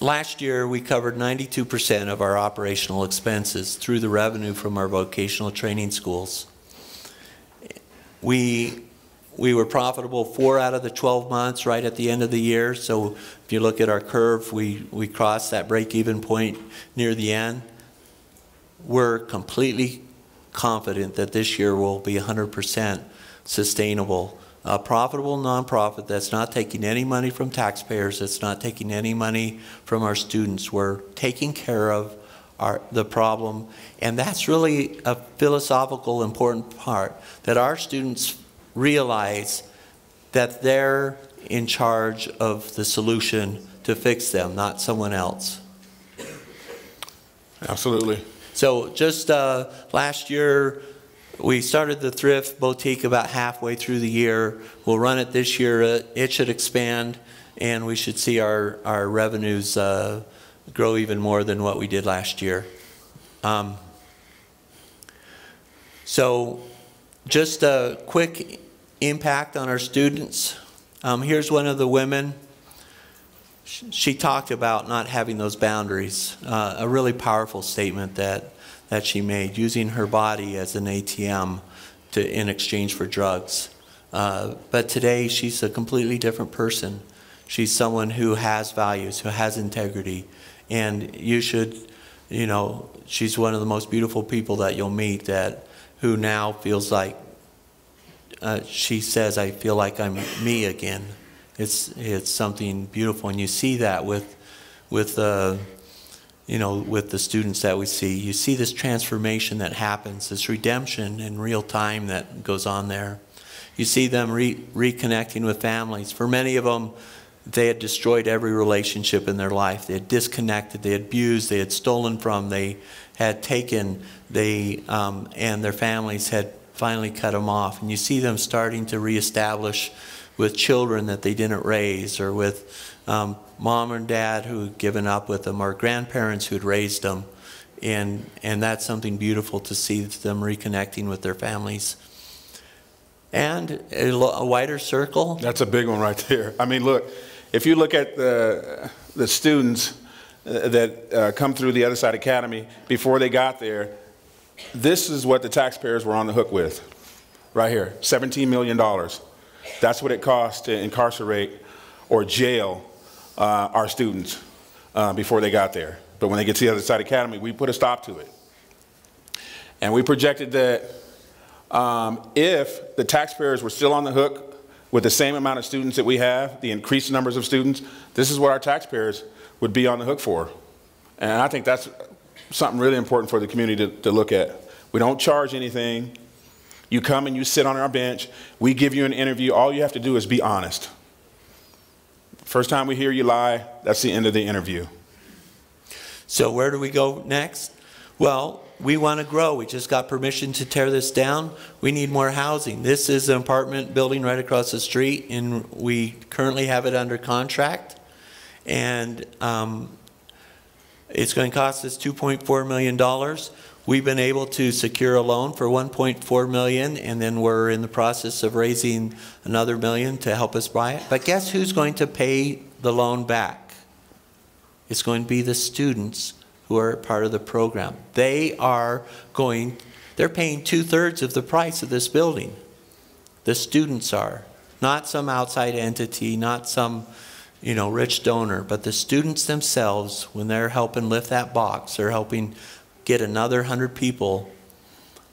last year, we covered ninety-two percent of our operational expenses through the revenue from our vocational training schools. We, we were profitable four out of the twelve months right at the end of the year. So if you look at our curve, we, we crossed that break-even point near the end. We're completely confident that this year will be one hundred percent sustainable. A profitable nonprofit that's not taking any money from taxpayers, that's not taking any money from our students. We're taking care of our, the problem, and that's really a philosophical important part, that our students realize that they're in charge of the solution to fix them, not someone else. Absolutely. So just uh, last year, we started the Thrift Boutique about halfway through the year. We'll run it this year. It should expand, and we should see our, our revenues uh, grow even more than what we did last year. Um, so just a quick impact on our students. Um, here's one of the women. She talked about not having those boundaries, uh, a really powerful statement that that she made, using her body as an A T M to, in exchange for drugs. Uh, but today, she's a completely different person. She's someone who has values, who has integrity. And you should, you know, she's one of the most beautiful people that you'll meet, that who now feels like, uh, she says, I feel like I'm me again. It's, it's something beautiful. And you see that with, with uh, you know, with the students that we see. You see this transformation that happens, this redemption in real time that goes on there. You see them re reconnecting with families. For many of them, they had destroyed every relationship in their life. They had disconnected, they had abused, they had stolen from, they had taken, they, um, and their families had finally cut them off. And you see them starting to reestablish with children that they didn't raise, or with um, mom and dad who had given up with them, or grandparents who had raised them. And, and that's something beautiful to see them reconnecting with their families. And a, a wider circle. That's a big one right there. I mean, look, if you look at the, the students that uh, come through the Other Side Academy, before they got there, this is what the taxpayers were on the hook with, right here, seventeen million dollars. That's what it costs to incarcerate or jail Uh, our students uh, before they got there. But when they get to the Other Side Academy, we put a stop to it. And we projected that um, if the taxpayers were still on the hook with the same amount of students that we have, the increased numbers of students, this is what our taxpayers would be on the hook for. And I think that's something really important for the community to, to look at. We don't charge anything. You come and you sit on our bench. We give you an interview. All you have to do is be honest. First time we hear you lie, that's the end of the interview. So where do we go next? Well, we want to grow. We just got permission to tear this down. We need more housing. This is an apartment building right across the street, and we currently have it under contract. and um, it's going to cost us two point four million dollars. We've been able to secure a loan for one point four million dollars, and then we're in the process of raising another million to help us buy it. But guess who's going to pay the loan back? It's going to be the students who are part of the program. They are going, they're paying two-thirds of the price of this building. The students are, not some outside entity, not some, you know, rich donor, but the students themselves, when they're helping lift that box, they're helping get another hundred people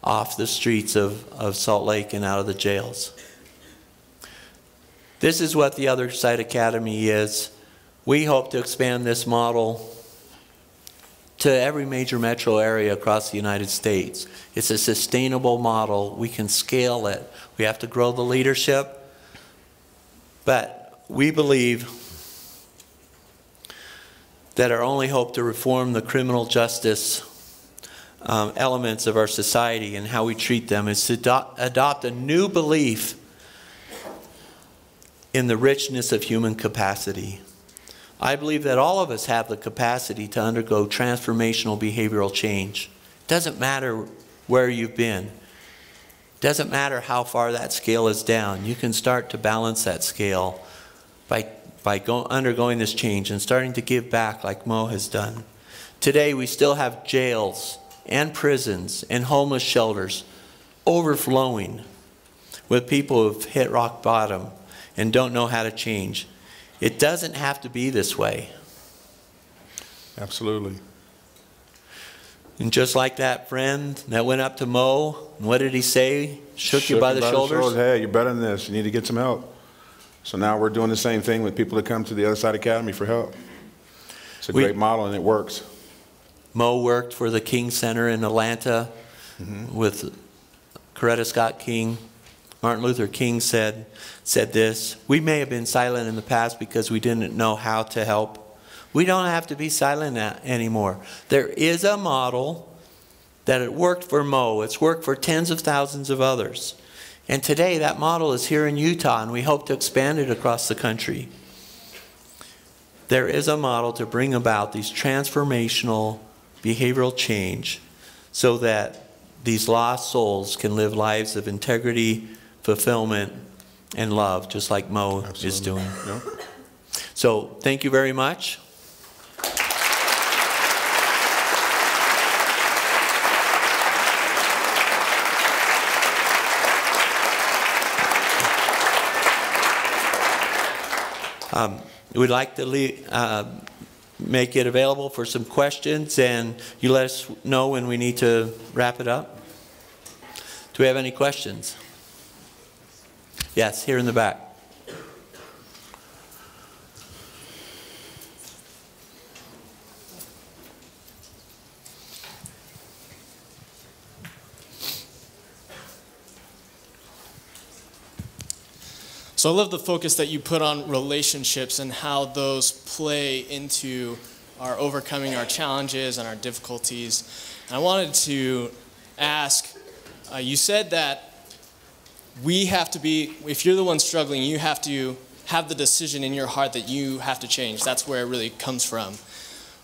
off the streets of, of Salt Lake and out of the jails. This is what the Other Side Academy is. We hope to expand this model to every major metro area across the United States. It's a sustainable model. We can scale it. We have to grow the leadership. But we believe that our only hope to reform the criminal justice Um, elements of our society and how we treat them is to adopt, adopt a new belief in the richness of human capacity. I believe that all of us have the capacity to undergo transformational behavioral change. It doesn't matter where you've been. It doesn't matter how far that scale is down. You can start to balance that scale by, by go, undergoing this change and starting to give back like Mo has done. Today we still have jails and prisons and homeless shelters overflowing with people who've hit rock bottom and don't know how to change. It doesn't have to be this way. Absolutely. And just like that friend that went up to Mo, and what did he say? Shook, Shook you by, you the, by shoulders? the shoulders? Hey, you're better than this. You need to get some help. So now we're doing the same thing with people that come to the Other Side Academy for help. It's a we, great model and it works. Mo worked for the King Center in Atlanta mm-hmm. with Coretta Scott King. Martin Luther King said, said this, "We may have been silent in the past because we didn't know how to help. We don't have to be silent anymore. There is a model that it worked for Mo. It's worked for tens of thousands of others. And today that model is here in Utah, and we hope to expand it across the country. There is a model to bring about these transformational behavioral change so that these lost souls can live lives of integrity, fulfillment, and love, just like Mo Absolutely. is doing." Yep. So thank you very much. Um, we'd like to leave, uh, make it available for some questions, and you let us know when we need to wrap it up. Do we have any questions? Yes, here in the back. So I love the focus that you put on relationships and how those play into our overcoming our challenges and our difficulties. And I wanted to ask, uh, you said that we have to be, if you're the one struggling, you have to have the decision in your heart that you have to change. That's where it really comes from.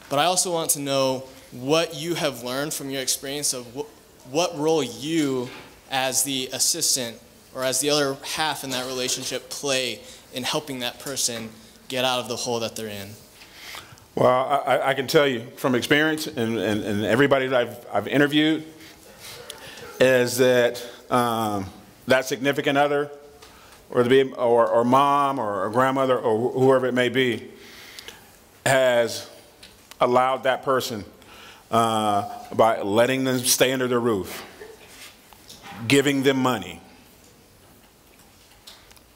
But I also want to know what you have learned from your experience of wh- what role you as the assistant or as the other half in that relationship play in helping that person get out of the hole that they're in? Well, I, I can tell you from experience and, and, and everybody that I've, I've interviewed is that um, that significant other or, the, or, or mom or, or grandmother or whoever it may be has allowed that person uh, by letting them stay under their roof, giving them money,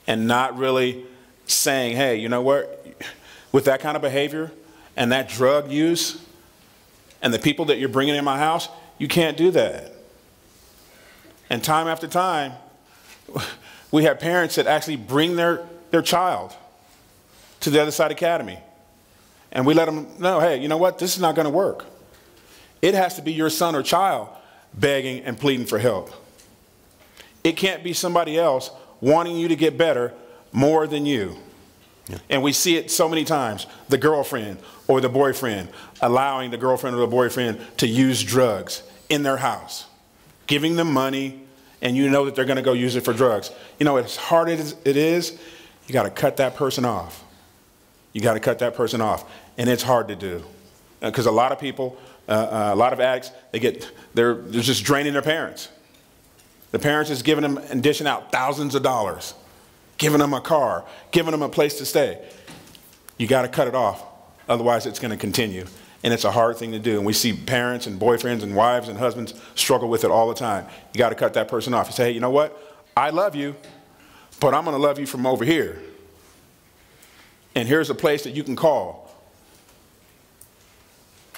and not really saying, hey, you know what, with that kind of behavior and that drug use and the people that you're bringing in my house, you can't do that. And time after time, we have parents that actually bring their, their child to the Other Side Academy. And we let them know, hey, you know what, this is not going to work. It has to be your son or child begging and pleading for help. It can't be somebody else wanting you to get better more than you. Yeah. And we see it so many times, the girlfriend or the boyfriend allowing the girlfriend or the boyfriend to use drugs in their house, giving them money, and you know that they're going to go use it for drugs. You know, as hard as it is, you got to cut that person off. You got to cut that person off. And it's hard to do because uh, a lot of people, uh, uh, a lot of addicts, they get, they're, they're just draining their parents. The parents is giving them and dishing out thousands of dollars, giving them a car, giving them a place to stay. You got to cut it off. Otherwise, it's going to continue. And it's a hard thing to do. And we see parents and boyfriends and wives and husbands struggle with it all the time. You got to cut that person off. You say, hey, you know what? I love you, but I'm going to love you from over here. And here's a place that you can call.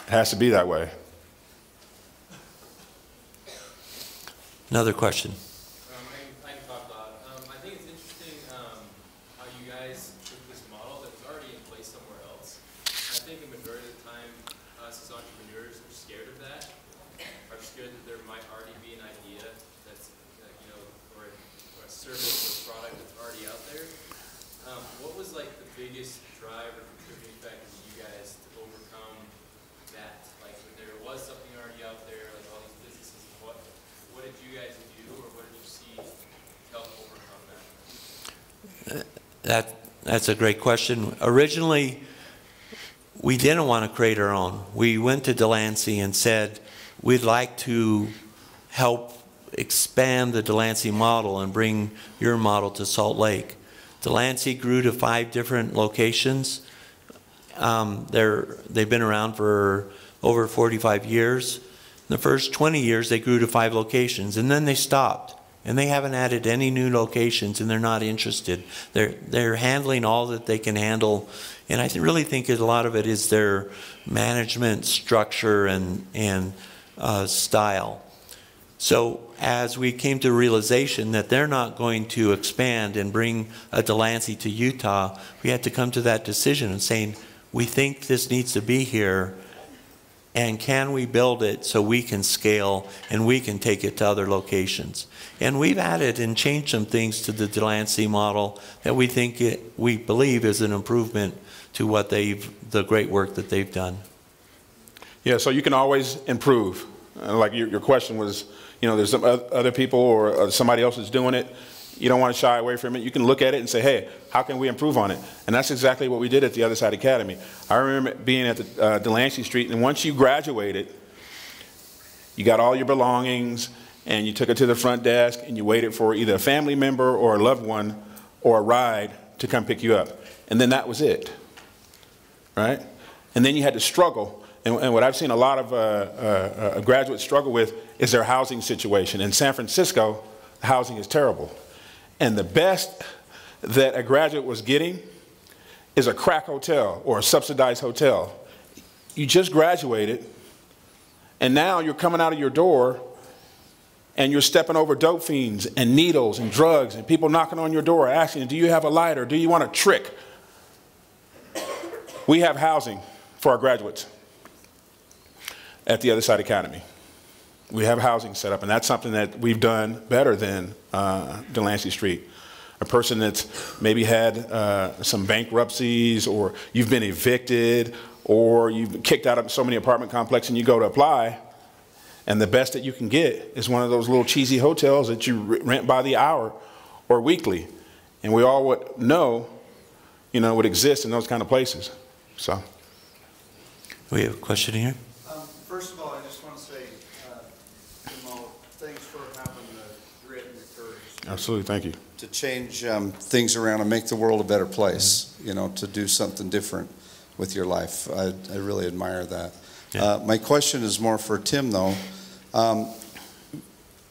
It has to be that way. Another question. That, that's a great question. Originally, we didn't want to create our own. We went to Delancey and said, we'd like to help expand the Delancey model and bring your model to Salt Lake. Delancey grew to five different locations. Um, they're, they've been around for over forty-five years. In the first twenty years, they grew to five locations, and then they stopped. And they haven't added any new locations, and they're not interested. They're, they're handling all that they can handle. And I really think a lot of it is their management structure and, and uh, style. So as we came to realization that they're not going to expand and bring a Delancey to Utah, we had to come to that decision and saying, we think this needs to be here. And can we build it so we can scale and we can take it to other locations? And we've added and changed some things to the Delancey model that we think it, we believe is an improvement to what they've, the great work that they've done. Yeah, so you can always improve. Uh, like your, your question was, you know, there's some other people or uh, somebody else is doing it. You don't want to shy away from it. You can look at it and say, hey, how can we improve on it? And that's exactly what we did at the Other Side Academy. I remember being at the, uh, Delancey Street, and once you graduated, you got all your belongings, and you took it to the front desk, and you waited for either a family member or a loved one or a ride to come pick you up. And then that was it, right? And then you had to struggle. And, and what I've seen a lot of uh, uh, uh, graduates struggle with is their housing situation. In San Francisco, housing is terrible. And the best that a graduate was getting is a crack hotel or a subsidized hotel. You just graduated, and now you're coming out of your door, and you're stepping over dope fiends and needles and drugs and people knocking on your door asking, do you have a lighter? Do you want a trick? We have housing for our graduates at the Other Side Academy. We have housing set up, and that's something that we've done better than uh, Delancey Street. A person that's maybe had uh, some bankruptcies, or you've been evicted, or you've been kicked out of so many apartment complexes, and you go to apply, and the best that you can get is one of those little cheesy hotels that you rent by the hour or weekly. And we all would know, you know, would exist in those kind of places. So, we have a question here. Um, first of all, I just want to say, absolutely, thank you. To change um, things around and make the world a better place, mm-hmm. you know, to do something different with your life. I, I really admire that. Yeah. Uh, my question is more for Tim, though. Um,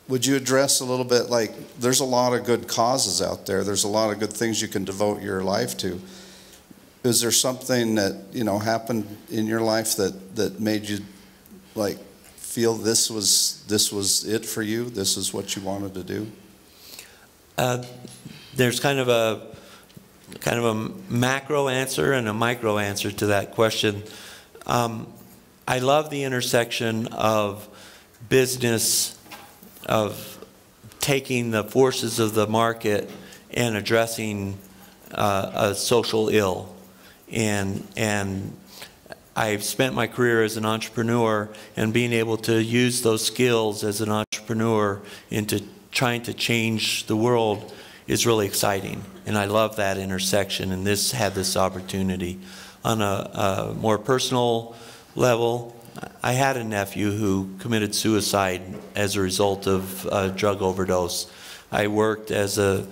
would you address a little bit, like, there's a lot of good causes out there. There's a lot of good things you can devote your life to. Is there something that, you know, happened in your life that, that made you, like, feel this was, this was it for you? This is what you wanted to do? Uh, there's kind of a kind of a macro answer and a micro answer to that question. Um, I love the intersection of business, of taking the forces of the market and addressing uh, a social ill. And, and I've spent my career as an entrepreneur and being able to use those skills as an entrepreneur into trying to change the world is really exciting. And I love that intersection, and this had this opportunity. On a, a more personal level, I had a nephew who committed suicide as a result of a drug overdose. I worked as a,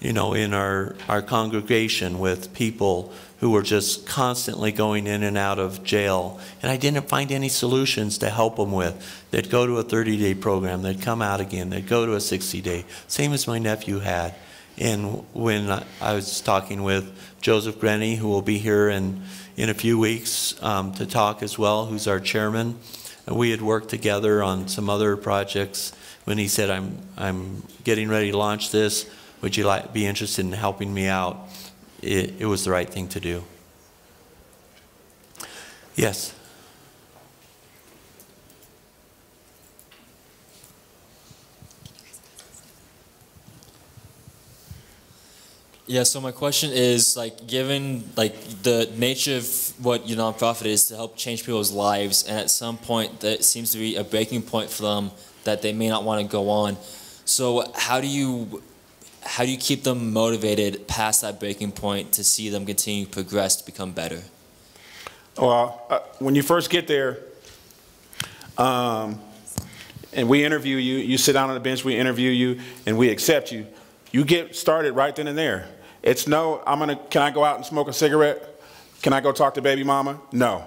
you know, in our, our congregation with people who were just constantly going in and out of jail, and I didn't find any solutions to help them with. They'd go to a thirty day program, they'd come out again, they'd go to a sixty day, same as my nephew had. And when I was talking with Joseph Grenny, who will be here in, in a few weeks um, to talk as well, who's our chairman, and we had worked together on some other projects, when he said, I'm, I'm getting ready to launch this, would you like, be interested in helping me out? It, it was the right thing to do. Yes? Yeah, so my question is, like, given like the nature of what your nonprofit is to help change people's lives, and at some point that seems to be a breaking point for them that they may not want to go on. So how do you how do you keep them motivated past that breaking point to see them continue to progress to become better? Well, uh, when you first get there, um, and we interview you, you sit down on the bench, we interview you, and we accept you. You get started right then and there. It's no, I'm gonna, can I go out and smoke a cigarette? Can I go talk to baby mama? No.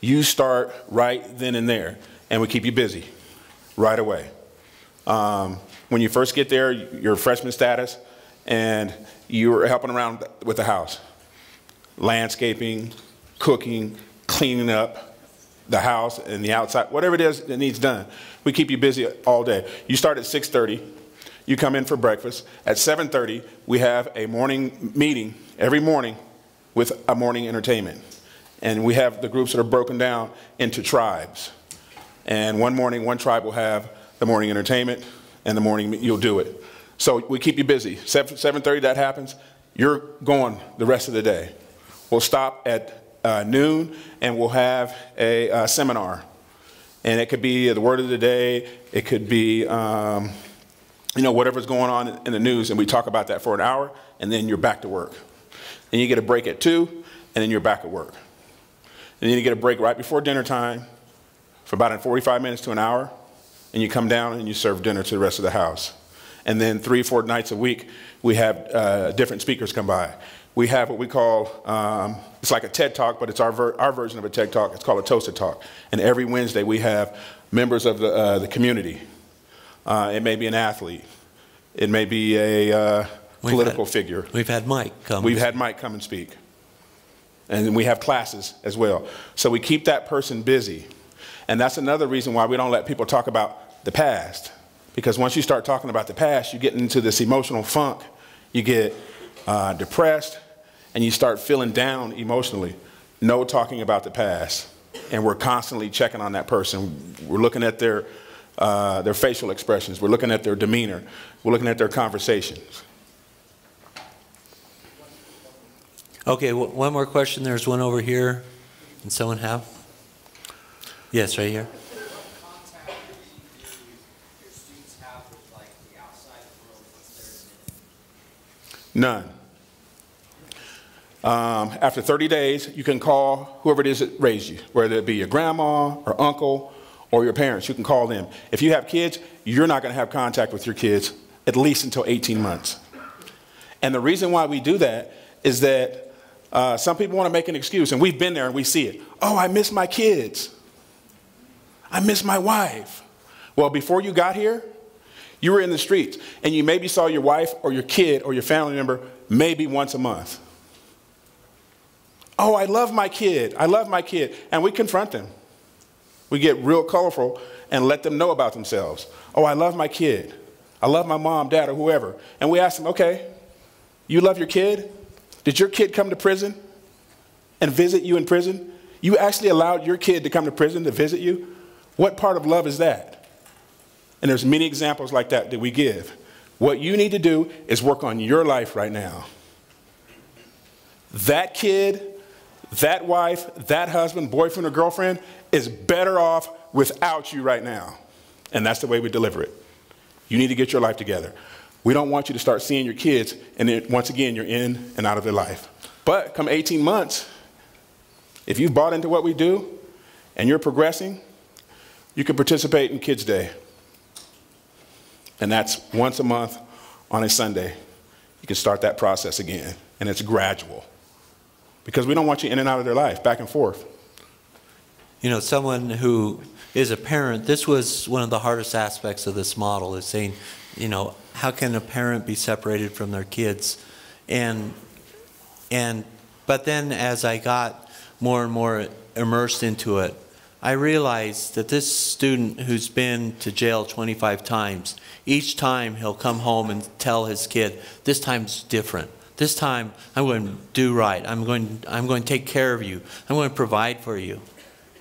You start right then and there, and we keep you busy right away. Um, when you first get there, you're freshman status, and you're helping around with the house. Landscaping, cooking, cleaning up the house and the outside, whatever it is that needs done. We keep you busy all day. You start at six thirty. You come in for breakfast. At seven thirty, we have a morning meeting every morning with a morning entertainment. And we have the groups that are broken down into tribes. And one morning, one tribe will have the morning entertainment, and the morning you'll do it. So we keep you busy. seven thirty, that happens. You're going the rest of the day. We'll stop at uh, noon, and we'll have a uh, seminar. And it could be the word of the day. It could be... Um, you know, whatever's going on in the news, and we talk about that for an hour, and then you're back to work. And you get a break at two, and then you're back at work. And then you get a break right before dinner time for about forty-five minutes to an hour, and you come down and you serve dinner to the rest of the house. And then three, four nights a week, we have uh, different speakers come by. We have what we call, um, it's like a TED Talk, but it's our, ver our version of a TED Talk. It's called a Toasted Talk. And every Wednesday we have members of the, uh, the community. Uh, it may be an athlete. It may be a uh, political had, figure. We've had Mike come. We've had Mike come and speak. And then we have classes as well. So we keep that person busy. And that's another reason why we don't let people talk about the past. Because once you start talking about the past, you get into this emotional funk. You get uh, depressed, and you start feeling down emotionally. No talking about the past. And we're constantly checking on that person. We're looking at their... Uh, their facial expressions. We're looking at their demeanor. We're looking at their conversations. Okay, well, one more question. There's one over here. Can someone have? Yes, right here. What contact do your students have with, like, the outside world once they're admitted? None. Um, after thirty days, you can call whoever it is that raised you, whether it be your grandma or uncle, or your parents. You can call them. If you have kids, you're not going to have contact with your kids at least until eighteen months. And the reason why we do that is that uh, some people want to make an excuse, and we've been there and we see it. Oh, I miss my kids. I miss my wife. Well, before you got here, you were in the streets, and you maybe saw your wife or your kid or your family member maybe once a month. Oh, I love my kid. I love my kid. And we confront them. We get real colorful and let them know about themselves. Oh, I love my kid. I love my mom, dad, or whoever. And we ask them, okay, you love your kid? Did your kid come to prison and visit you in prison? You actually allowed your kid to come to prison to visit you? What part of love is that? And there's many examples like that that we give. What you need to do is work on your life right now. that kid, that wife, that husband, boyfriend or girlfriend is better off without you right now. And that's the way we deliver it. You need to get your life together. We don't want you to start seeing your kids and then once again, you're in and out of their life. But come eighteen months, if you've bought into what we do and you're progressing, you can participate in Kids Day. And that's once a month on a Sunday. You can start that process again, and it's gradual. Because we don't want you in and out of their life, back and forth. You know, someone who is a parent, this was one of the hardest aspects of this model is saying, you know, how can a parent be separated from their kids? And, and, but then as I got more and more immersed into it, I realized that this student who's been to jail twenty-five times, each time he'll come home and tell his kid, this time's different. This time I'm going to do right. I'm going, I'm going to take care of you. I'm going to provide for you.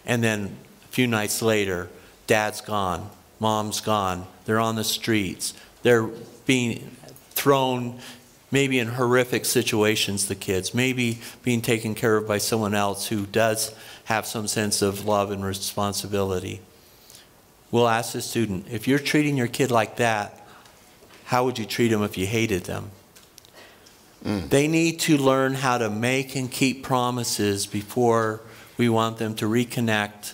And then a few nights later, dad's gone, mom's gone, they're on the streets. They're being thrown maybe in horrific situations, the kids, maybe being taken care of by someone else who does have some sense of love and responsibility. We'll ask the student, if you're treating your kid like that, how would you treat them if you hated them? Mm. They need to learn how to make and keep promises before we want them to reconnect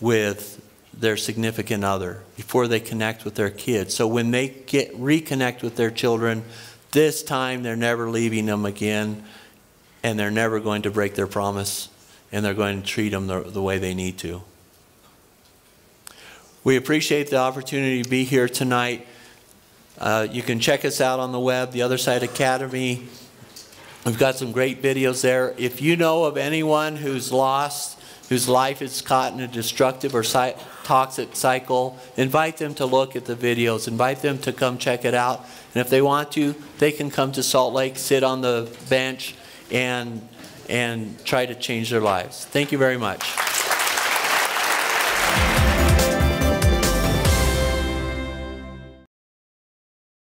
with their significant other, before they connect with their kids. So when they get reconnect with their children, this time they're never leaving them again, and they're never going to break their promise, and they're going to treat them the, the way they need to. We appreciate the opportunity to be here tonight. Uh, you can check us out on the web, The Other Side Academy. We've got some great videos there. If you know of anyone who's lost, whose life is caught in a destructive or toxic cycle, invite them to look at the videos. Invite them to come check it out. And if they want to, they can come to Salt Lake, sit on the bench, and, and try to change their lives. Thank you very much.